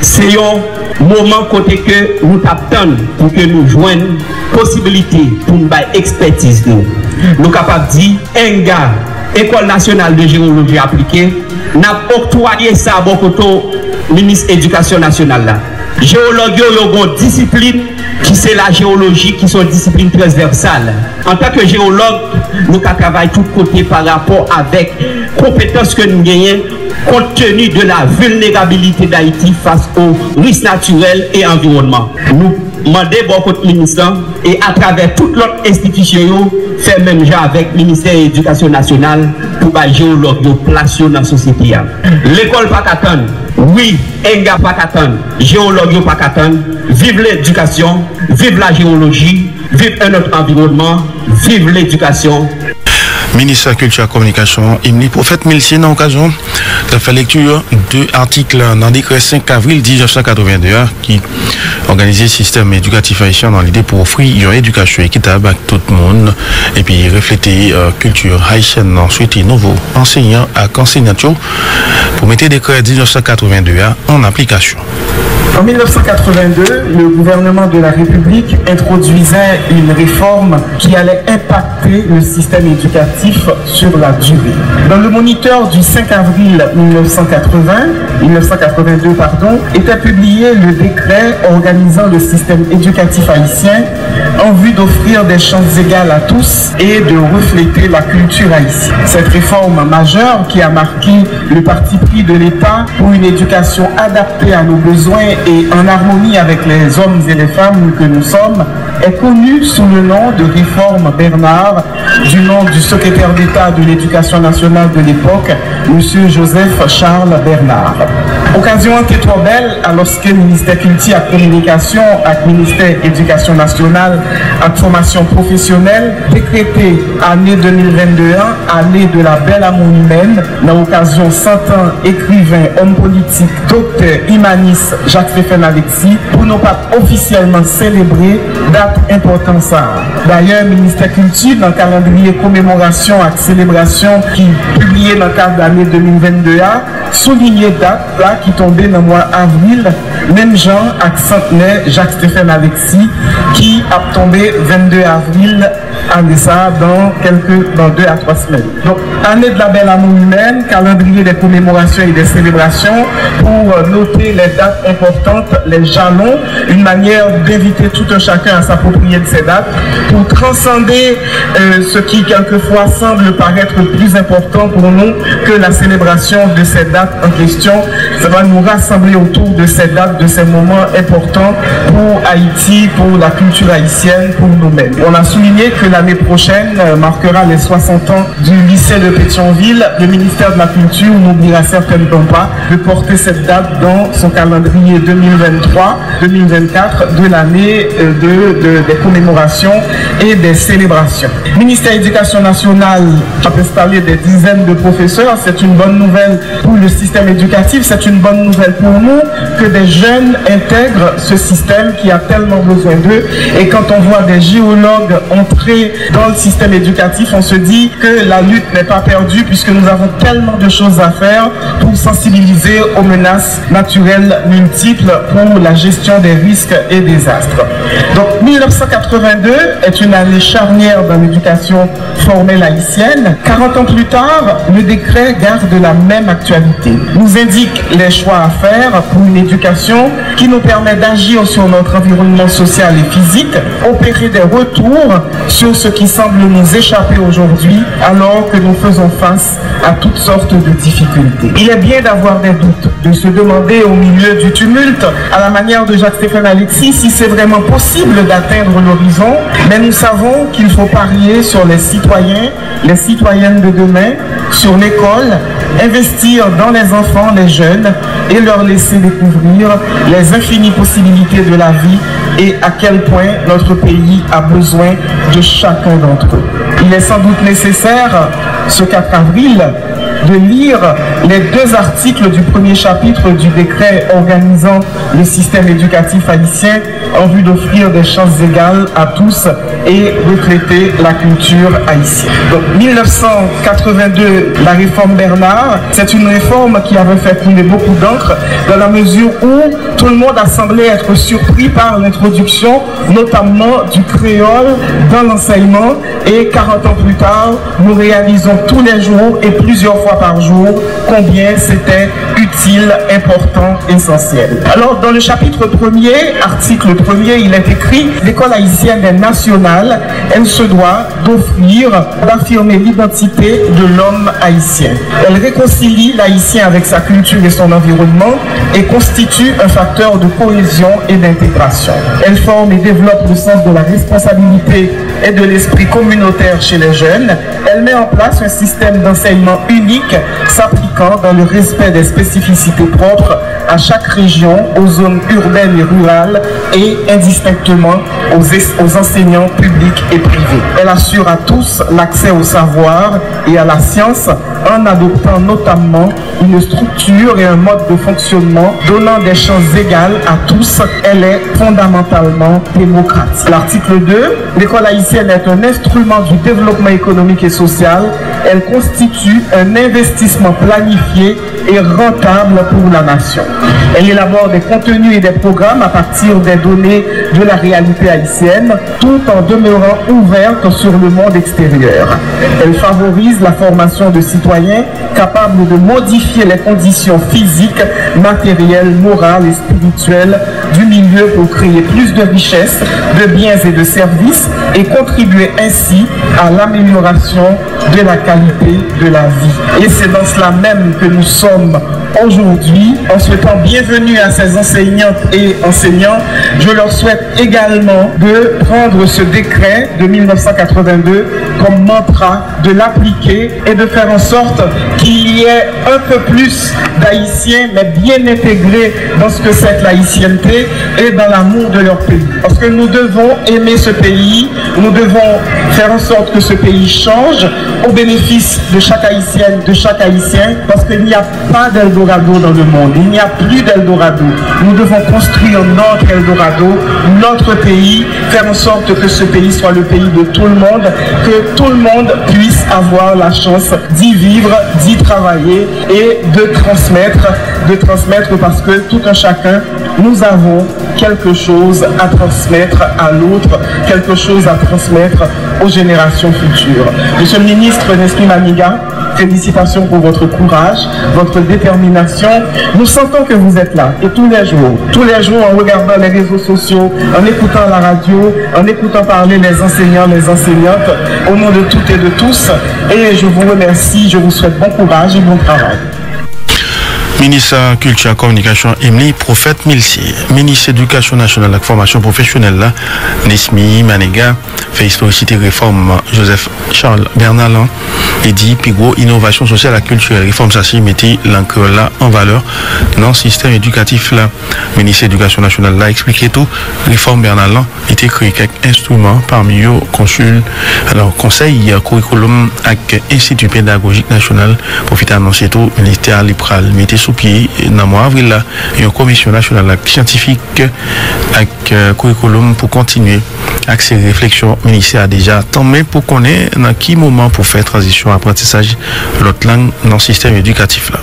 C'est un moment côté que nous t'attendons pour que nous joignions possibilité pour nous faire expertise nous. Nous capables de dire, un gars, École nationale de géologie appliquée, n'a octroyé ça à bon côté ministre de l'Éducation nationale là. Géologues ont une discipline qui c'est la géologie qui sont discipline transversale. En tant que géologue, nous travaillons tout côté par rapport avec compétences que nous gagnons compte tenu de la vulnérabilité d'Haïti face aux risques naturels et environnement. Nous demandons bon côté ministre et à travers toute l'autre institution fait même genre avec le ministère de l'Éducation nationale pour les géologues de place dans la société. L'école pas attendre. Oui, Enga pas attendre. Géologue pas attendre. Vive l'éducation, vive la géologie, vive un autre environnement, vive l'éducation. ministre de la Culture et de la Communication, Imli Prophète Milsien, en occasion de faire lecture de l'article dans le décret 5 avril 1982 qui organise le système éducatif haïtien dans l'idée pour offrir une éducation équitable à tout le monde et puis refléter la culture haïtienne dans ce nouveau enseignant à enseignatio pour mettre le décret 1982 en application. En 1982, le gouvernement de la République introduisait une réforme qui allait impacter le système éducatif sur la durée. Dans le moniteur du 5 avril 1982, était publié le décret organisant le système éducatif haïtien en vue d'offrir des chances égales à tous et de refléter la culture haïtienne. Cette réforme majeure qui a marqué le parti pris de l'État pour une éducation adaptée à nos besoins et en harmonie avec les hommes et les femmes que nous sommes, est connue sous le nom de Réforme Bernard, du nom du secrétaire d'État de l'Éducation nationale de l'époque, M. Joseph Charles Bernard. Occasion était trop belle, alors que le ministère Culture et Communication et le ministère Éducation nationale et formation professionnelle décrété année 2021, année de la belle amour humaine, dans l'occasion 100 ans, écrivain, homme politique, docteur, humaniste, Jacques Stephen Alexis, pour nous pas officiellement célébrer date importante ça. D'ailleurs, le ministère Culture, dans le calendrier commémoration et célébration qui publié dans le cadre de l'année 2022, souligné date là qui tombait dans le mois avril, même Jean avec centenaire Jacques Stephen Alexis qui a tombé 22 avril à Nessa dans 2 à 3 semaines. Donc, année de la belle amour humaine, calendrier des commémorations et des célébrations pour noter les dates importantes, les jalons, une manière d'éviter tout un chacun à s'approprier de ces dates pour transcender ce qui quelquefois semble paraître plus important pour nous que la célébration de ces dates en question. Ça va nous rassembler autour de ces dates, de ces moments importants pour Haïti, pour la culture haïtienne, pour nous-mêmes. On a souligné que l'année prochaine marquera les 60 ans du lycée de Pétionville. Le ministère de la Culture n'oubliera certainement pas de porter cette date dans son calendrier 2023-2024 de l'année des commémorations et des célébrations. Le ministère de l'Éducation nationale a installé des dizaines de professeurs. C'est une bonne nouvelle pour le système éducatif. C'est une bonne nouvelle pour nous que des jeunes intègrent ce système qui a tellement besoin d'eux. Et quand on voit des géologues entrer dans le système éducatif, on se dit que la lutte n'est pas perdue puisque nous avons tellement de choses à faire pour sensibiliser aux menaces naturelles multiples pour la gestion des risques et désastres. Donc 1982 est une année charnière dans l'éducation formelle haïtienne. 40 ans plus tard, le décret garde la même actualité. Nous indique les choix à faire pour une éducation qui nous permet d'agir sur notre environnement social et physique, opérer des retours sur ce qui semble nous échapper aujourd'hui alors que nous faisons face à toutes sortes de difficultés. Il est bien d'avoir des doutes, de se demander au milieu du tumulte, à la manière de Jacques Stephen Alexis, si c'est vraiment possible d'atteindre l'horizon, mais nous savons qu'il faut parier sur les citoyens, les citoyennes de demain, sur l'école, investir dans les enfants, les jeunes et leur laisser découvrir les infinies possibilités de la vie et à quel point notre pays a besoin de chacun d'entre eux. Il est sans doute nécessaire, ce 4 avril, de lire les 2 articles du premier chapitre du décret organisant le système éducatif haïtien en vue d'offrir des chances égales à tous et refléter la culture haïtienne. Donc 1982, la réforme Bernard, c'est une réforme qui avait fait couler beaucoup d'encre dans la mesure où tout le monde a semblé être surpris par l'introduction notamment du créole dans l'enseignement et 40 ans plus tard, nous réalisons tous les jours et plusieurs fois par jour combien c'était utile, important, essentiel. Alors dans le chapitre 1er, article 1er, il est écrit « L'école haïtienne est nationale, elle se doit d'offrir, d'affirmer l'identité de l'homme haïtien. Elle réconcilie l'haïtien avec sa culture et son environnement et constitue un facteur de cohésion et d'intégration. Elle forme et développe le sens de la responsabilité et de l'esprit communautaire chez les jeunes. Elle met en place un système d'enseignement unique s'appliquant dans le respect des spécificités propres à chaque région, aux zones urbaines et rurales et indistinctement aux enseignants publics et privés. Elle assure à tous l'accès au savoir et à la science en adoptant notamment une structure et un mode de fonctionnement donnant des chances égales à tous. Elle est fondamentalement démocratique. L'article 2, l'école haïtienne est un instrument du développement économique et social. Elle constitue un investissement planifié et rentable pour la nation. Elle élabore des contenus et des programmes à partir des données de la réalité haïtienne, tout en demeurant ouverte sur le monde extérieur. Elle favorise la formation de citoyens capables de modifier les conditions physiques, matérielles, morales et spirituelles du milieu pour créer plus de richesses, de biens et de services et contribuer ainsi à l'amélioration de la qualité de la vie. Et c'est dans cela même que nous sommes aujourd'hui, en souhaitant bienvenue à ces enseignantes et enseignants. Je leur souhaite également de prendre ce décret de 1982 comme mantra, de l'appliquer et de faire en sorte qu'il y ait un peu plus d'Haïtiens, mais bien intégrés dans ce que c'est la haïtienneté et dans l'amour de leur pays. Parce que nous devons aimer ce pays, nous devons faire en sorte que ce pays change au bénéfice de chaque Haïtienne, de chaque Haïtien, parce qu'il n'y a pas d'Eldorado dans le monde, il n'y a plus d'Eldorado. Nous devons construire notre Eldorado, notre pays, faire en sorte que ce pays soit le pays de tout le monde, que tout le monde puisse avoir la chance d'y vivre, d'y travailler et de transmettre parce que tout un chacun, nous avons quelque chose à transmettre à l'autre, quelque chose à transmettre aux générations futures. Monsieur le ministre Nesmy Manigat, félicitations pour votre courage, votre détermination. Nous sentons que vous êtes là et tous les jours en regardant les réseaux sociaux, en écoutant la radio, en écoutant parler les enseignants, les enseignantes, au nom de toutes et de tous. Et je vous remercie, je vous souhaite bon courage et bon travail. Ministre Culture, Communication, Emily Prophète Milsi. Ministre Éducation nationale et formation professionnelle, Nesmy Manigat, fait historicité réforme Joseph Charles Bernard, et dit Pigo, innovation sociale et culturelle. Réforme, ça s'y mettait l'encre là en valeur dans le système éducatif là. Ministre Éducation nationale là expliqué tout. Réforme Bernard était créé quelques instruments parmi eux, consul, alors conseil, curriculum et institut pédagogique national. Profite annoncer tout, ministère libéral, mettez sous pied dans le mois d'avril là, une commission nationale scientifique avec curriculum pour continuer avec ces réflexions. Ministère déjà tant mais pour connaître dans qui moment pour faire transition apprentissage l'autre langue dans le système éducatif là.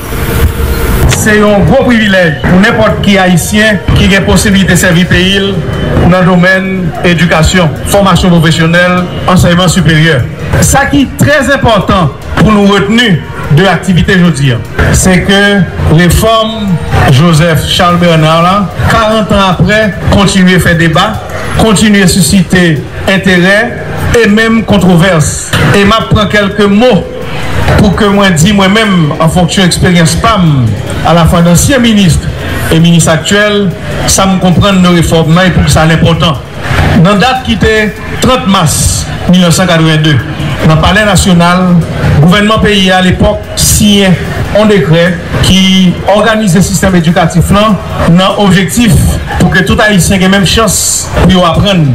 C'est un gros privilège pour n'importe qui haïtien qui a possibilité de servir pays dans le domaine éducation, formation professionnelle, enseignement supérieur. Ça qui est très important pour nous retenir de l'activité aujourd'hui, c'est que réforme Joseph Charles Bernard là, 40 ans après, continuer à faire débat, continuer à susciter intérêt et même controverse. Et m'apprend quelques mots pour que moi dis moi-même en fonction d'expérience PAM à la fois d'anciens ministres et ministres actuels, ça me comprend nos réformes et pour que ça l'important. Dans la date qui était 30 mars 1982, dans le palais national, le gouvernement pays à l'époque signait un décret qui organise le système éducatif dans l'objectif pour que tout haïtien ait même chance pour apprendre.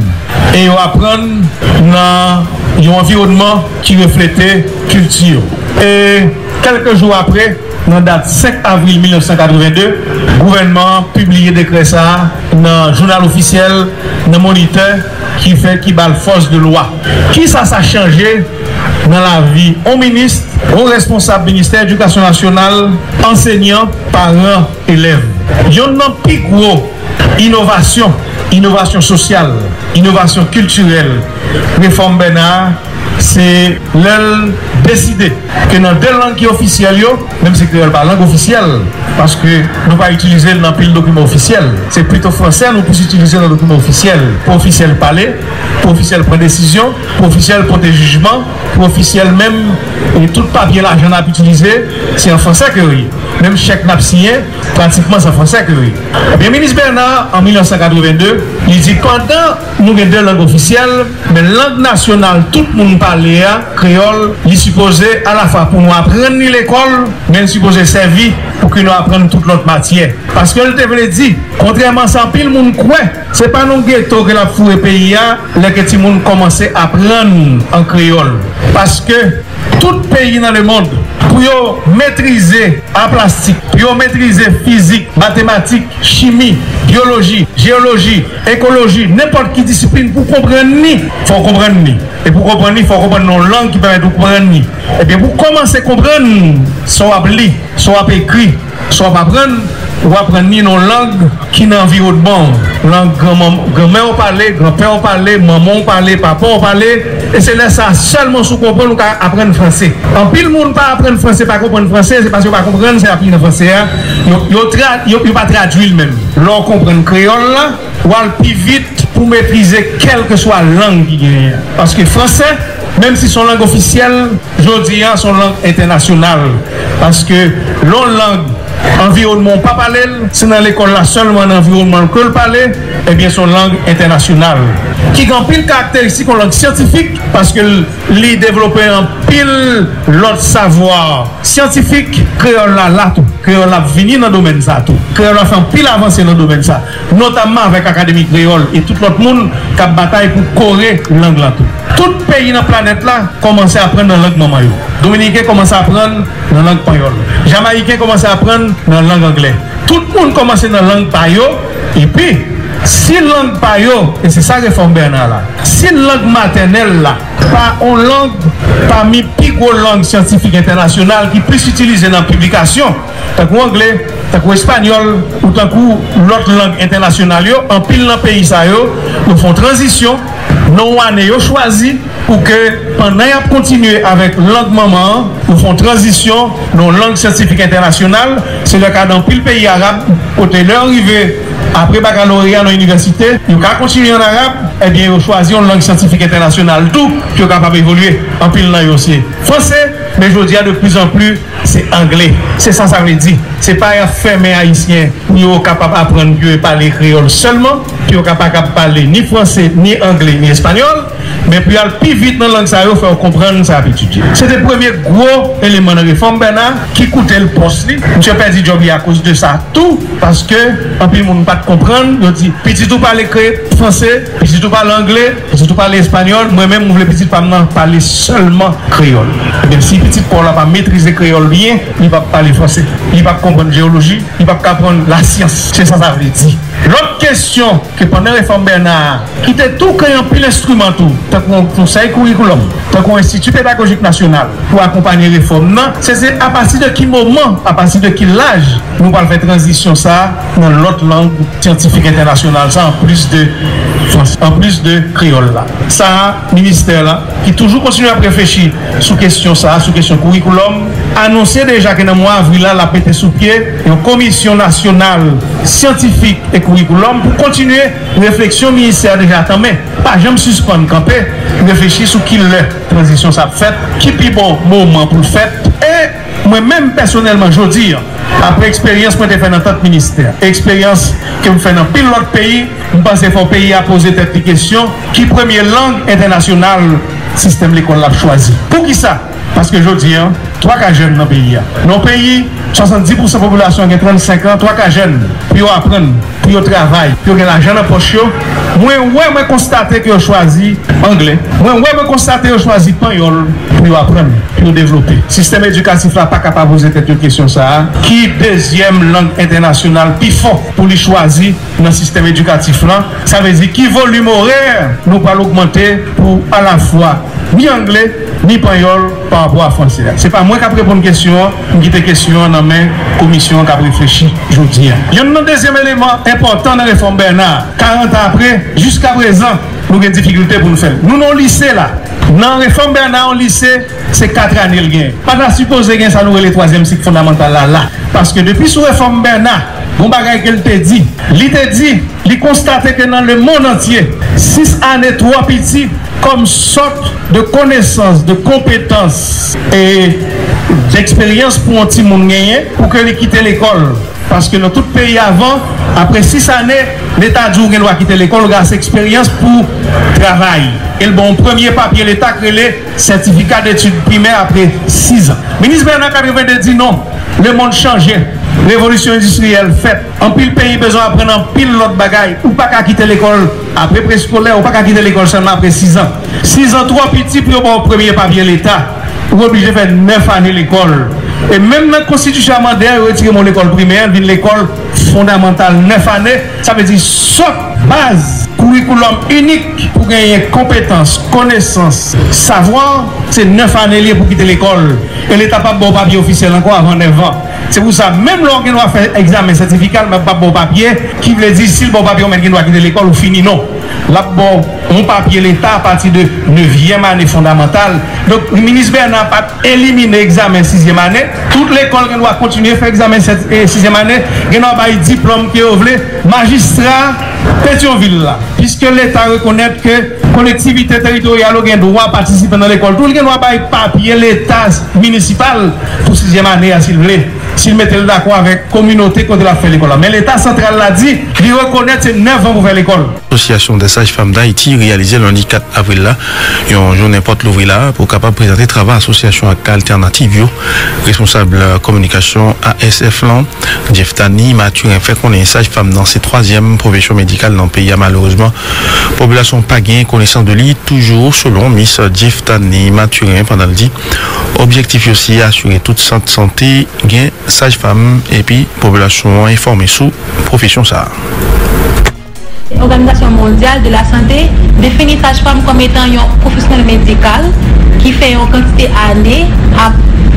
Et apprendre dans un environnement qui reflétait culture. Et quelques jours après, dans la date 5 avril 1982, le gouvernement publié décret ça dans le journal officiel, dans le moniteur qui fait qui bat force de loi. Qui ça a changé dans la vie au ministre, au responsable ministère de l'Éducation nationale, enseignants, parents, élèves. Il y a un plus gros innovation, innovation sociale, innovation culturelle, réforme Bernard. C'est l'elle décidé que dans deux langues qui sont officielles, même si c'est pas langue officielle, parce que nous ne pas utiliser dans le document officiel, c'est plutôt français, nous pouvons utiliser dans le document officiel. Pour officiel parler, pour officiel prendre décision, pour officiel prendre des jugements, pour officiel même, et tout papier l'argent n'a pas utilisé, c'est en français que oui. Même chèque n'a pas signé, pratiquement c'est en français que oui. Bien, ministre Bernard, en 1982, Il dit pendant nous avons deux langues officielles, mais langue nationale, tout le monde parle créole, il supposé à la fois pour nous apprendre l'école, mais il supposé servir pour que nous apprenions toute notre matière. Parce que je te l'ai dit, contrairement à ça, le monde croit, ce n'est pas nos ghettos que la foule pays a, les petits monde commencent à apprendre en créole. Parce que tout pays dans le monde, pour maîtriser en plastique, pour maîtriser physique, mathématiques, chimie, biologie, géologie, écologie, n'importe quelle discipline, pour comprendre, il faut comprendre. Et pour comprendre, il faut comprendre nos langues qui permettent de comprendre. Et bien pour commencer à comprendre, soit à lire, soit à écrire, soit à apprendre, on va apprendre nos langues qui n'ont environnement. Langue grand-mère parler, grand-père parler, maman parler, papa parler. Et c'est là ça seulement sous comprendre qu'on apprendre français. En pile monde pas apprendre français, pas comprendre français, c'est parce qu'on pas comprendre c'est apprendre français. Yo pas traduire même. L'on comprendre créole là, ou plus vite pour maîtriser quelle que soit langue qui gagne. Parce que français, même si son langue officielle, je dis son langue internationale parce que l'on langue environnement pas parler, c'est dans l'école là seulement environnement que le parler, et bien son langue internationale. Qui a pile caractéristique en langue scientifique, parce que l'y développe en pile l'autre savoir scientifique, créole là tout, créole là vini dans le domaine ça tout, créole là fait en pile avancé dans le domaine ça, notamment avec l'Académie créole et tout l'autre monde qui a bataille pour correr langue là tout. Tout pays dans la planète là commence à apprendre la langue maman. Dominicain commence à apprendre la langue espagnole. Jamaïcain commence à apprendre la langue anglaise. Tout le monde commence dans la langue payo. Et puis, si la langue payo, et c'est ça Réforme Bernard là, si la langue maternelle là, pas une langue parmi les plus grosses langues scientifiques internationales qui plus utilisées dans la publication, tant qu'anglais, tant qu'espagnol, ou tant l'autre langue internationale, en pile dans le pays, ça, nous font transition. Nous avons choisi pour que pendant qu'on continue avec langue maman, nous font transition dans langue scientifique internationale. C'est le cas dans pile pays arabe, côté leur arrivée après baccalauréat dans l'université, nous avons continué en arabe, et bien nous choisissons une langue scientifique internationale, tout qui est capable d'évoluer en pile dans aussi. Français, mais je dis de plus en plus, c'est anglais. C'est ça ça veut dire. C'est pas un fermé haïtien qui est capable d'apprendre à parler créole seulement, qui est capable de parler ni français, ni anglais, ni espagnol, mais puis aller plus vite dans la langue, ça va faire comprendre sa habitude. C'est le premier gros élément de Réforme Bernard qui coûtait le poste. Monsieur perdu job à cause de ça. Tout parce que, en plus, on ne peut pas comprendre. On dit, petit tout parler français, petit tout parler anglais, petit tout parler espagnol. Moi-même, je voulais petit pas parler seulement créole. Même si petit Paul n'a pas maîtrisé créole bien, il va parler français. Il va comprendre géologie, il va comprendre la science. C'est ça que ça veut dire. L'autre question que pendant la Réforme Bernard, qui était tout créé en plus l'instrument tout, tant qu'on conseil curriculum, tant qu'on institut pédagogique national pour accompagner la réforme, c'est à partir de quel moment, à partir de quel âge, nous allons faire transition ça dans l'autre langue scientifique internationale, ça en plus de français, en plus de créole là. Ça, ministère là, qui toujours continue à réfléchir sous question ça, sous question curriculum, annoncé déjà que dans le mois d'avril là, la pété sous pied, une commission nationale scientifique et curriculum pour continuer réflexion ministère déjà tant mais pas jamais suspendre camper réfléchir sur qui la transition ça fait qui plus bon moment pour le faire et moi même personnellement je dis après expérience que j'ai fait dans tant de ministères expérience que je fais dans pile l'autre pays je pense que le pays a posé cette question qui première langue internationale système l'école l'a choisi pour qui ça parce que je dis 3 4 jeunes dans le pays nos pays 70% de la population qui 35 ans 3 4 jeunes puis on apprend puis on travaille puis on a l'argent dans poche moi constater que on choisi anglais moi constater que choisi espagnol puis on apprend puis on développer système éducatif là pas capable de poser cette question ça qui deuxième langue internationale plus fort pour les choisir dans le système éducatif là ça veut dire qui volume horaire nous pas l'augmenter pour à la fois ni anglais ni espagnol par rapport à français. C'est pas moi qui réponds à question, mais qui question dans la commission qui a réfléchi aujourd'hui. Il y a un deuxième élément important dans la Réforme Bernard. 40 ans après, jusqu'à présent, nous avons des difficultés pour nous faire. Nous avons un lycée là. Dans la Réforme Bernard, un lycée, c'est 4 années le gain. Pas à supposer que ça nous est le troisième cycle fondamental là. Parce que depuis sous Réforme Bernard, bon bagage qu'elle te dit, il constate que dans le monde entier, 6 années, 3 petits, comme sorte de connaissances, de compétences et d'expérience pour un petit monde gagné pour que les quitte l'école Parce que dans tout pays avant, après 6 années, l'État dit qu'il doit quitter l'école grâce à l'expérience pour travail. Et le bon premier papier, l'État crée le certificat d'études primaires après 6 ans. Le ministre Bernard dit non, le monde changeait. Révolution industrielle faite. En pile pays besoin d'apprendre en pile l'autre bagaille. Ou pas qu'à quitter l'école après préscolaire, ou pas qu'à quitter l'école seulement après 6 ans. 6 ans, 3 petits pour le premier papier l'État. Vous obligé de faire 9 années l'école. Et même dans la constitution amandaire, retirer mon école primaire, l'école fondamentale 9 années, ça veut dire sauf base, curriculum unique pour gagner compétences, connaissances, savoir, c'est 9 années pour quitter l'école. Et l'État n'a pas de bon papier officiel encore avant 9 ans. C'est pour ça, même lorsqu'il doit faire examen certificat, il n'a pas de bon papier, qui veut dire si le bon papier, on doit quitter l'école ou fini, non. Là, bon, on papier l'État à partir de 9e année fondamentale. Donc, le ministre Bernard n'a pas éliminé l'examen 6e année. Toute l'école doit continuer à faire examen 6e année. Il doit avoir un diplôme qui est ouvert. Magistrat Pétionville, là. Puisque l'État reconnaît que la collectivité territoriale a le droit de participer dans l'école. Tout le monde doit avoir un papier l'État municipal pour 6e année, s'il voulait. S'il mettait d'accord avec la communauté quand il a fait l'école. Mais l'État central l'a dit, il reconnaît que 9 ans pour faire l'école. L'association des Sages-Femmes d'Haïti réalisée lundi 4 avril là, et on joue n'importe l'ouvrir là pour capable présenter travail association avec Alternative, responsable communication ASF Lan, Jeff Tani, Mathieu, fait qu'on est sage-femme dans ses 3e profession médicale dans le pays malheureusement. Population pas gain connaissance de l'île, toujours selon Miss Jeff Tani, Mathurin pendant le dit. Objectif aussi assurer toute santé, gain, sage-femme et puis population informée sous profession ça. L'Organisation mondiale de la santé définit sage-femme comme étant un professionnel médical qui fait une quantité d'années à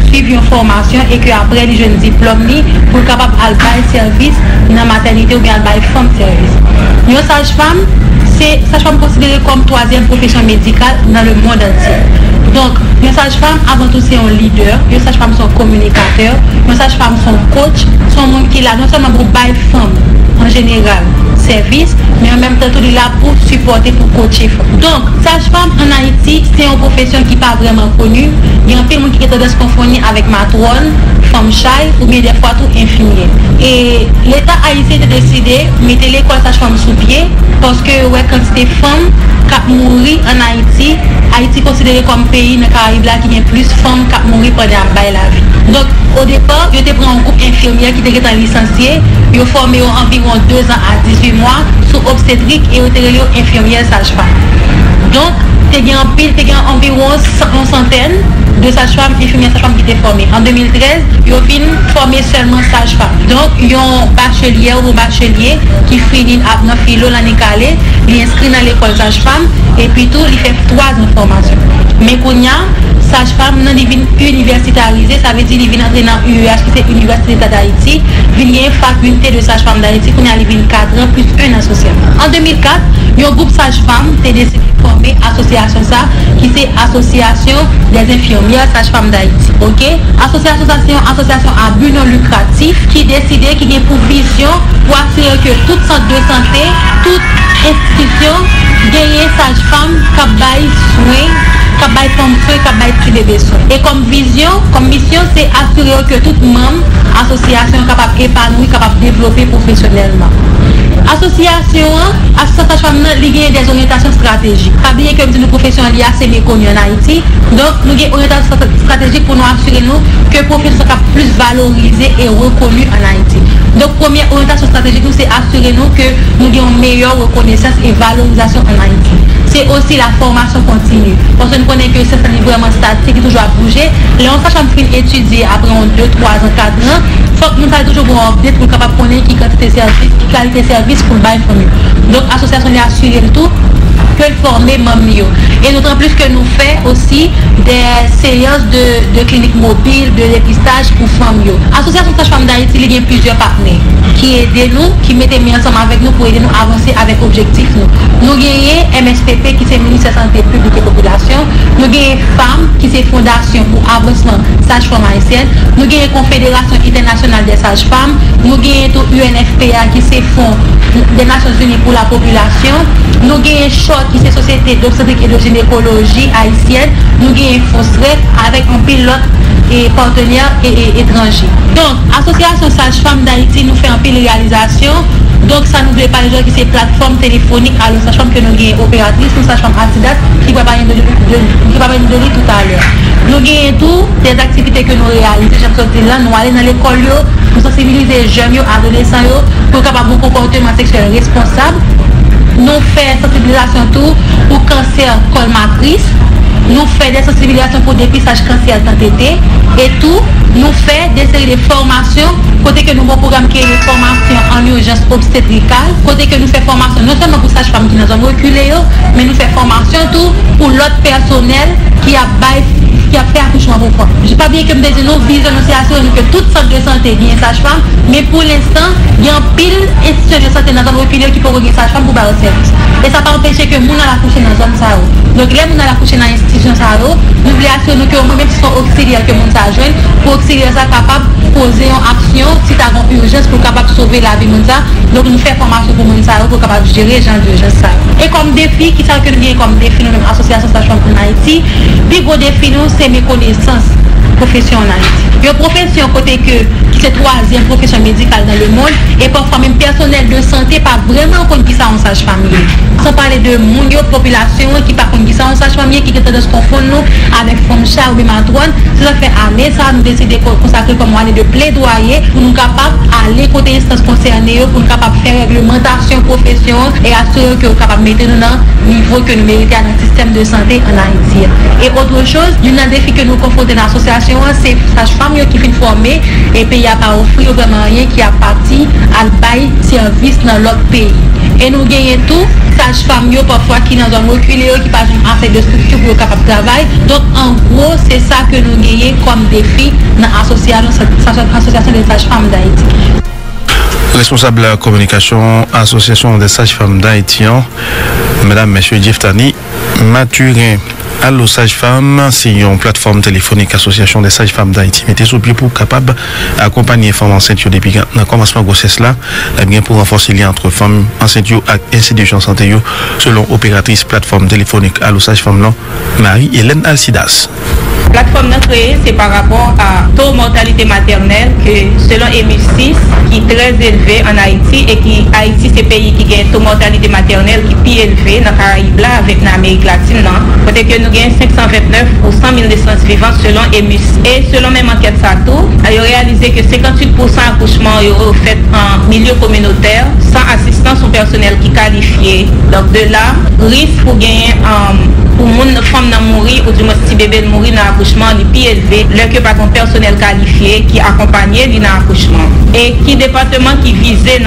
suivre une formation et qu'après les jeunes diplômes pour capable d'aller service dans la maternité ou bien d'aller femme service. Une sage-femme, c'est sage-femme considérée comme 3e profession médicale dans le monde entier. Donc, une sage-femme, avant tout, c'est un leader, une sage-femme, c'est un communicateur, une sage-femme, c'est un coach, c'est un monde qui est là non seulement pour bailler femme en général, service, mais en même temps tout est là pour supporter, pour coacher. Donc, sage-femme en Haïti, c'est une profession qui n'est pas vraiment connue. Il y a un peu de monde qui est tendance confondue avec matrone, femme chai ou bien des fois tout infirmier. Et l'État haïtien a décidé de mettre l'école sage-femme sous pied parce que ouais, quand c'était femme qui mourir en Haïti, Haïti est considéré comme pays dans les Caraïbes qui a plus de femmes qui mourir pendant la vie. Donc, au départ, je te prends un groupe infirmière qui était licencié, ils ont formé environ 2 ans à 18 mois sous obstétrique et hôtellerie infirmière sage-femme. Donc, tu as en pile, tu as environ 100 de sage-femme infirmière sage-femme qui étaient formée. En 2013, ils ont formé seulement sage-femme. Donc, ils ont un bachelier ou bachelier qui finit dans philo l'année calée, ils inscrit dans l'école sage-femme et puis tout, ils fait 3 ans de formation. Mais qu'on a sage-femme non divine universitarisée, ça veut dire qu'ils viennent entrer dans l'UH, qui c'est Université d'État d'Haïti, il y a une faculté de sage-femme d'Haïti qu'on a les 4 ans plus 1 associé. En 2004, il y a un groupe sage-femme qui a décidé de former association ça, qui c'est Association des infirmières sages-femmes d'Haïti. OK? Association ça, c'est une association à but non lucratif qui décide qu'il y a pour vision pour assurer que toute centre de santé, toute institution gagne sage-femme qui baille soin et comme vision, comme mission, c'est assurer que tout membre association capable d'épanouir, capable de développer professionnellement. Association liée à des orientations stratégiques. Pas bien que nous professions liées à ces méconnus en Haïti. Donc, nous avons une orientation stratégique pour nous assurer nous que les professions sont plus valorisées et reconnues en Haïti. Donc, première orientation stratégique, c'est assurer nous que nous avons une meilleure reconnaissance et valorisation en Haïti. C'est aussi la formation continue. Parce que nous connaissons que c'est vraiment statique, toujours à bouger. Là, on sachant qu'on étudier après 2, 3 ans, 4 ans. Il faut que nous ayons toujours un update pour capable connaître qui quantité de service, qui qualité de service pour le bail famille. Donc, l'association est assurée tout, peut former même mieux. Et d'autant plus que nous faisons aussi des séances de cliniques mobiles, de dépistage pour femmes. L'association Sages-Femmes d'Haïti, il y a plusieurs partenaires qui aident nous, qui mettent les ensemble avec nous pour aider nous à avancer avec l'objectif. Nous avons MSPP qui est le ministère de la Santé publique et population. Nous avons Femmes qui est Fondation pour avancement Sages-Femmes haïtiennes. Nous avons Confédération internationale des Sages-Femmes. Nous avons UNFPA qui est Fonds des Nations Unies pour la population. Nous nous avons un choc qui est société d'obstétrique et de gynécologie haïtienne, nous avons un FOSREF avec un pilote et partenaires étrangers. Donc, l'association Sages-Femmes d'Haïti nous fait un pile de réalisation. Donc, ça nous fait pas les gens qui sont plateforme téléphonique à nos sages-femmes que nous avons opératrice, nos sages-femmes actidates qui va parler de lui tout à l'heure. Nous avons tout des activités que nous réalisons. Chaque sortie là, nous allons dans l'école, nous sensibiliser les jeunes, les adolescents pour qu'ils aient un comportement sexuel responsable. Nous faisons sensibilisation tout pour cancer colmatrice. Nous faisons des sensibilisations pour dépistage cancer d'entité et tout. Nous faisons des séries de formations, côté que nous avons programme qui est une formation en urgence obstétricale, côté que nous faisons formation non seulement pour sages-femmes qui nous ont reculé, mais nous faisons formation tout pour l'autre personnel qui a fait accouchement pour quoi. Je ne dis pas bien que nous disons nos visions, nous assurons que toute centre de santé est une sage-femme, mais pour l'instant, il y a un pile institution de santé dans la zone reculée qui peut avoir une sage-femme pour faire le service. Et ça ne va pas empêcher que nous allons accoucher dans la zone Sao. Donc là, nous allons accoucher dans l'institution Sao, nous voulons assurer que nous-mêmes qui sont auxiliaires que nous allons joindre pour auxiliaires capables de poser en action si tu as une urgence pour capable sauver la vie de ça. Donc nous faisons formation pour nous pour capable gérer les gens d'urgence. Et comme défi, qui savent que nous avons comme défi, nous-mêmes, association Sages-Femmes en Haïti, le gros défi, nous, c'est mes connaissances professionnelles. Une profession côté que c'est troisième profession médicale dans le monde et parfois même personnel de santé pas vraiment qu'on dit ça en sage-femme. Sans parler de la population qui pas qu'on dit ça en sage-femme qui est de se confondre nous avec femme char ou matrone. Ça fait année ça nous décider de consacrer comme année de plaidoyer pour nous capables aller côté instance concernée pour nous capables faire réglementation profession et assurer que nous capables mettre nous dans le niveau que nous méritons dans le système de santé en Haïti. Et autre chose, une défi que nous confrontons dans l'association, c'est sage-femme qui finit former et pays a pas offrir vraiment rien qui a parti à bail service dans l'autre pays. Et nous gagnons tout, sages-femmes parfois qui dans un reculé, qui pas assez de structure pour capable de travail. Donc en gros, c'est ça que nous gagnons comme défi dans l'association des sages-femmes d'Haïti. Responsable de la communication, association des sages-femmes d'Haïti, Madame, Monsieur Jeftani Maturin. Allo Sages-Femmes, c'est une plateforme téléphonique association des sages-femmes d'Haïti. Mettez sous pied pour capable accompagner femmes enceintes depuis le commencement de grossesse là, bien pour renforcer les liens entre femmes enceintes et institutions santé selon opératrice plateforme téléphonique Allo Sages-Femmes Marie-Hélène Alcidas. La plateforme créée, c'est par rapport à taux de mortalité maternelle que selon MU6 qui est très élevé en Haïti et qui Haïti c'est pays qui gagne taux de mortalité maternelle qui est plus élevé dans les Caraïbes là avec l'Amérique latine là. Côté que nous gagnons 529 pour 100 000 naissances vivantes selon MU6 et selon même enquête Sato, a réalisé que 58% accouchements ont fait en milieu communautaire sans assistance au personnel qui qualifié. Donc de là, risque pour gagner pour les femmes qui mourir ou du moins si bébé mourir dans l'accouchement, les plus élevé, le par un personnel qualifié qui accompagnait dans l'accouchement. Et qui département qui visait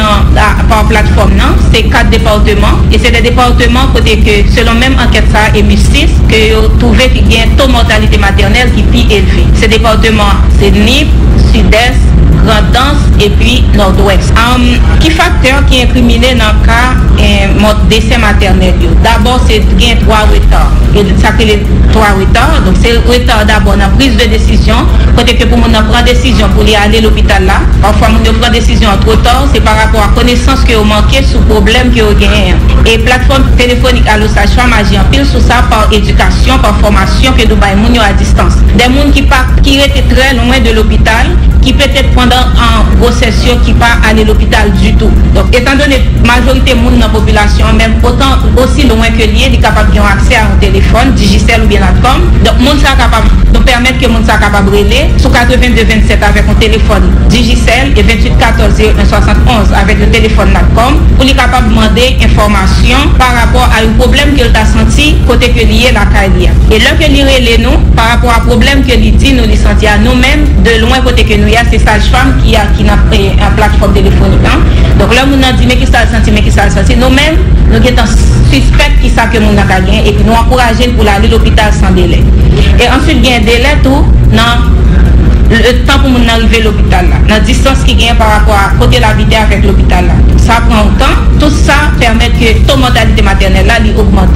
par plateforme, c'est 4 départements. Et c'est des départements côté que, selon même enquête ça, MU6, que vous trouvez qu'il y a un taux de mortalité maternelle qui est plus élevé. Ces départements, c'est NIP, Sud-Est, Grand'Anse et puis Nord-Ouest. Qui facteur qui est incriminé dans le cas de décès maternel? D'abord, c'est qu'il y a 3 retards. Et ça crée 3 retards. Donc, c'est retard d'abord dans la prise de décision. Côté que pour nous prendre décision pour aller à l'hôpital là, parfois nous prenons décision trop tard, c'est par rapport à connaissance que vous manquez sur problème que vous gagnez. Et plateforme téléphonique à l'Osage-Femme agit en pile sur ça par éducation, par formation que nous baillons à distance. Des gens qui étaient très loin de l'hôpital, qui peut-être pendant une grossesse qui ne pas aller à l'hôpital du tout. Donc, étant donné que la majorité de monde dans la population, même autant aussi loin que lié, est capable d'avoir accès à un téléphone, Digicel ou bien la com. Donc, monde ça capable nous permettre que monde ça capable de relayer sur 8227 avec un téléphone Digicel et 2814 0171 avec le téléphone Natcom pour les capable de demander information par rapport à un problème que a senti côté que lié la carrière. Et là que lié les nous par rapport à un problème que l'il dit nous les senti à nous-mêmes de loin côté que nous y a ces sages-femmes qui n'a pris une plateforme téléphonique. Donc là, nous avons dit, mais qui ça senti, mais qui ça senti. Nous-mêmes, nous sommes suspects qui savent que nous avons gagné et puis nous encourageons pour aller à l'hôpital sans délai. Et ensuite, il y a un délai tout dans le temps pour nous arriver à l'hôpital là, la distance qui gagne par rapport à côté la vitesse avec l'hôpital là. Ça prend un temps, tout ça permet que la mortalité maternelle là, l'augmente.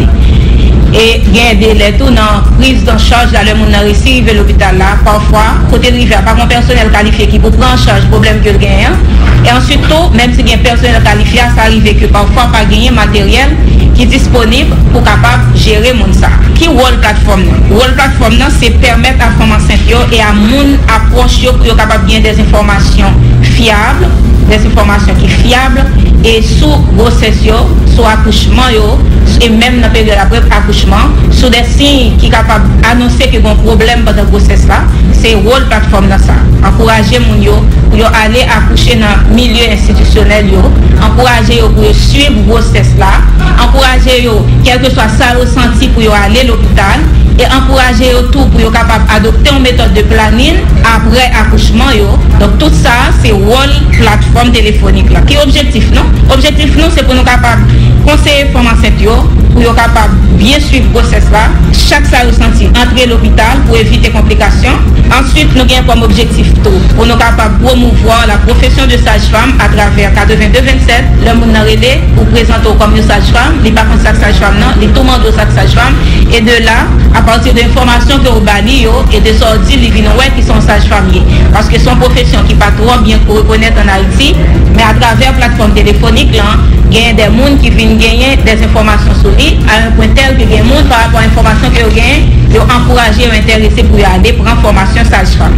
et il y a des tout dans prise en charge dans le monde dans recevoir l'hôpital là parfois côté rivière par un personnel qualifié qui peut prendre en charge problème que gagne et ensuite même si il y a personnel qualifié ça arrive que parfois pas gagner matériel qui est disponible pour capable gérer monde ça qui rôle plateforme rôle plateforme c'est permettre à femmes enceintes et à monde approche pour capable bien des informations fiables des informations qui sont fiables et sous grossesse, sous accouchement et même dans la période après accouchement, sous des signes qui sont capables d'annoncer qu'il y a un problème pendant la grossesse, c'est le rôle de la plateforme dans ça. Encourager les gens pour aller accoucher dans le milieu institutionnel, encourager pour suivre la grossesse, encourager quel que soit ça ressenti pour aller à l'hôpital et encourager tout pour être capable d'adopter une méthode de planning après accouchement. Donc tout ça, c'est rôle plateforme téléphonique. Là. Qui est objectif non? Objectif non, c'est pour nous capables de conseiller les femmes enceintes, pour être capable de bien suivre le processus. Chaque ça ressenti, entrer à l'hôpital pour éviter les complications. Ensuite, nous avons comme objectif tout, pour nous capables de promouvoir la profession de sage-femme à travers 8227, le monde dans relais, pour présenter comme une sage-femme, les parents de sage-femme non, les tourments de sage-femme. Et de là, à partir d'informations que vous bannissez et de sortir les vinouets qui sont sages-femmes. Parce que son profession qui n'est pas trop bien reconnaître en Haïti, mais à travers la plateforme téléphonique, il y a des gens qui viennent gagner des informations sur lui, à un point tel que les gens, par rapport à l'information qu'ils gagnent, ils ont encouragé et intéressé pour y aller pour une formation sage-femme.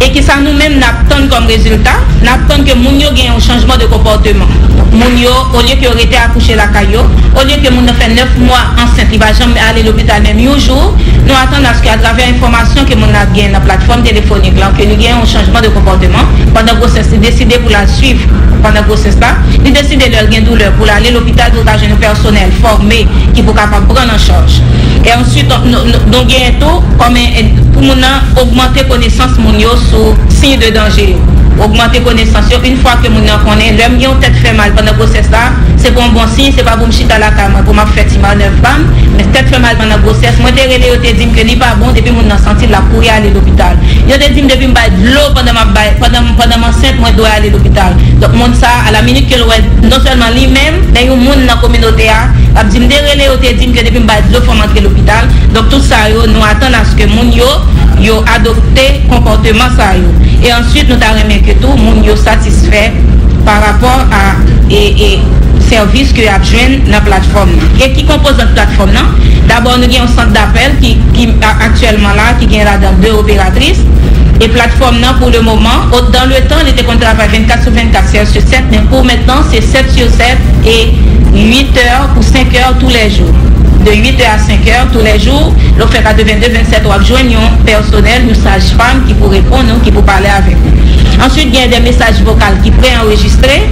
Et que ça nous-mêmes n'attendons comme résultat, n'attendons que Mounio gagne un changement de comportement. Mounio, au lieu qu'il aurait été accouché la caillou, au lieu que Mounio fait 9 mois enceinte, il ne va jamais aller à l'hôpital même un jour, nous attendons à ce qu'à travers l'information que Mounio gagne dans la plateforme téléphonique, là, que nous gagnons un changement de comportement, pendant que grossesse, il décide pour la suivre pendant la grossesse là, il décide de leur gain douleur pour aller à l'hôpital pour un personnel formé qui est capable de prendre en charge. Et ensuite, nous gagnons tout pour augmenter connaissance Mounio sur signe de danger. Augmenter connaissance une fois que Mounio connaît, l'homme qui a peut-être fait mal pendant le grossesse là, c'est pour un bon signe, c'est pas pour me chiter à la caméra, pour me faire 9 femmes, mais peut-être fait mal pendant la grossesse, moi j'ai dit que n'est pas bon depuis que je senti la courir aller à l'hôpital. Je dit que depuis que je l'eau pendant ma enceinte, moi je dois aller à l'hôpital. Donc monde ça, à la minute que l'on non seulement lui-même, mais il y a monde dans la communauté. Je me suis dit que depuis que je l'eau, il faut rentrer à l'hôpital. Donc tout ça, nous attendons à ce que Mounio adopté comportement ça et ensuite nous avons que tout monde yo satisfait par rapport à et service que a joindre dans la plateforme et qui compose la plateforme d'abord nous avons un centre d'appel qui actuellement là qui gagne dans 2 opératrices et plateforme là pour le moment dans le temps il était qu'on travaille 24 sur 24 7 sur 7 mais pour maintenant c'est 7 sur 7 et 8 heures ou 5 heures tous les jours. De 8h à 5h tous les jours, l'on fait à 22-27 ou abjoignons personnel, nous sages-femmes qui pour répondre, qui pour parler avec nous. Ensuite, il y a des messages vocaux qui préenregistrés.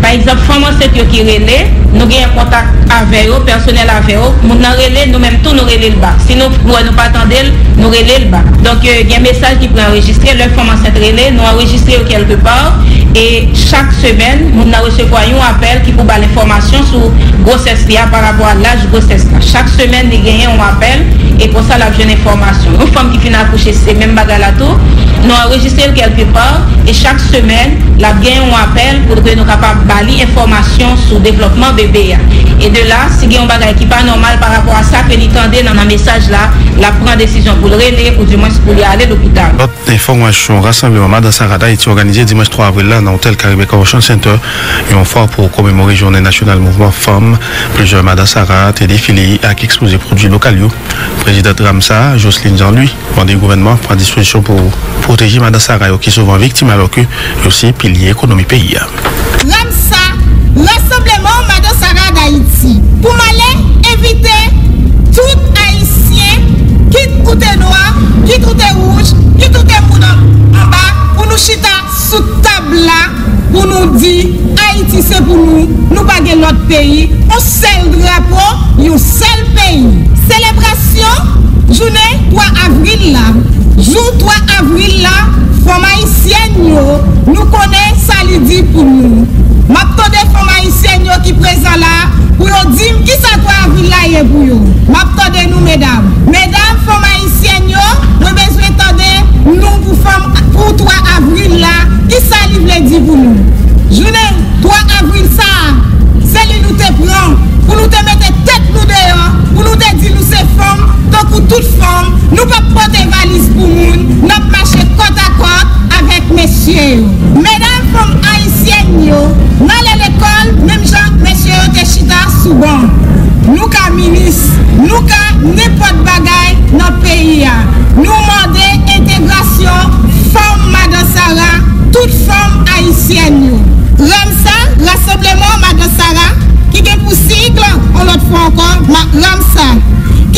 Par exemple, femme enceinte qui relaient, nous avons un contact avec eux, personnel avec eux, nous relaient, nous-mêmes tout nous relaient le bas. Si nous ne pas attendre, nous relaient le bas. Donc, il y a un message qui préenregistré, leur femme enceinte relaient, nous enregistré quelque part. Et chaque semaine, nous recevons un appel qui vous donne l'information sur grossesse par rapport à l'âge de grossesse. Chaque semaine, nous avons un appel et pour ça, nous avons une information. Une femme qui finit d'accoucher, c'est même bagarre à tout. Nous enregistrons quelque part et chaque semaine, nous avons un appel pour que nous capables de donner information sur le développement bébé. Et de là, si vous avez un bagage qui n'est pas normal par rapport à ça, que vous tendez dans un message là, la prend décision pour le relayer ou du moins pour y aller à l'hôpital. L'autre information, Rassemblement Madame Sarah d'Haïti organisé dimanche 3 avril là dans l'hôtel Caribé Convention Center et on fort pour commémorer Journée nationale Mouvement Femmes. Plusieurs Madame Sarah et défilé avec exposé produits locaux. Présidente Ramsar, Jocelyne Jean-Louis, demandé au gouvernement prend disposition pour protéger Madame Sarah qui souvent victime alors que aussi pilier économie pays. Ramsar, Rassemblement Madame Sarah d'Haïti. Pour aller éviter tout Haïtien qui tout est noir, qui tout est rouge, qui tout est moudon en bas, pour nous chita sous table là, pour nous dire Haïti c'est pour nous, nous pas de notre pays, on seul drapeau, un seul pays. Célébration, journée 3 avril là, jour 3 avril là, femme haïtienne nous connaît ça lui dit pour nous. M'attendais femme haïtienne qui présent là pour nous dire qui ça 3 avril là est pour nous. M'attendez nous mesdames. Mesdames femmes haïtiennes, nous besoin attendre nous pour femme pour 3 avril là, qui ça lui veut dire pour nous. Journée 3 avril ça, c'est lui nous te prend pour nous te mettre tête nous dehors, pour nous te dire nous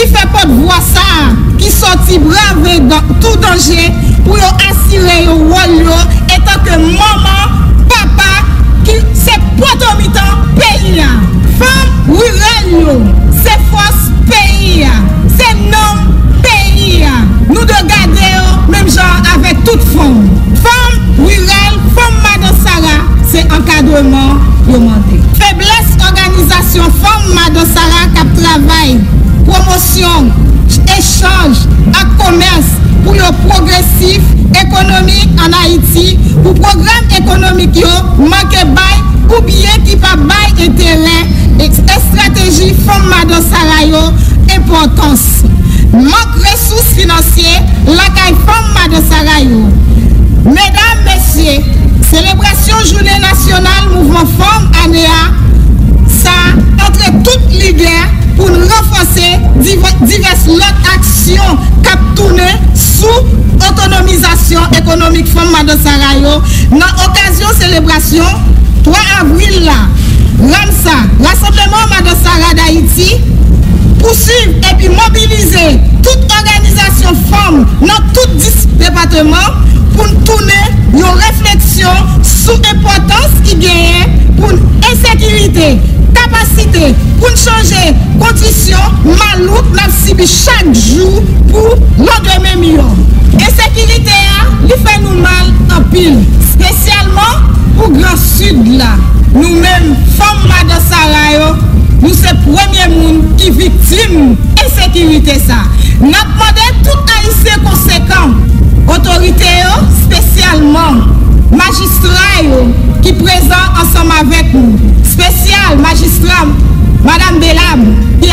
qui fait pas de voix ça, qui sortit brave dans tout danger pour assurer le rôle et tant que maman, papa, qui c'est pas mitan pays. Femme rurale, c'est force pays, c'est non pays. Nous de garder même genre avec toute femme. Femme rurale, femme Madame Sarah, c'est encadrement augmenté. Faiblesse organisation femme Madame Sarah Kap travaille. Promotion, échange, à commerce pour le progressif économique en Haïti, pour programme économique yo manque bail ou bien qui pas bail intérêt et stratégie femme Madame Sarah yo importance. Manque ressources financières la caille femme Madame Sarah yo. Mesdames, messieurs, célébration journée nationale mouvement femme ANEA ça entre toutes les guerres pour nous renforcer diverses autres actions cap tourner sous autonomisation économique femme Madame Sarayo dans occasion célébration 3 avril là Ramsar Rassemblement Madame Sarah d'Haïti poursuivre et puis mobiliser toute organisation femme dans tout 10 départements pour tourner une réflexion sur l'importance qui gagne pour l'insécurité capacité pour changer conditions malouques nous subissons chaque jour pour l'endemain meilleur. Insécurité lui fait nous mal en pile, spécialement pour Grand Sud là. Nous-mêmes, femmes Madame Sarah, nous sommes les premiers monde qui victimes insécurité ça. Nous demandons tout haïtien conséquent, autorité spécialement magistrat qui présent ensemble avec nous. Spécial magistrat Madame Bellam qui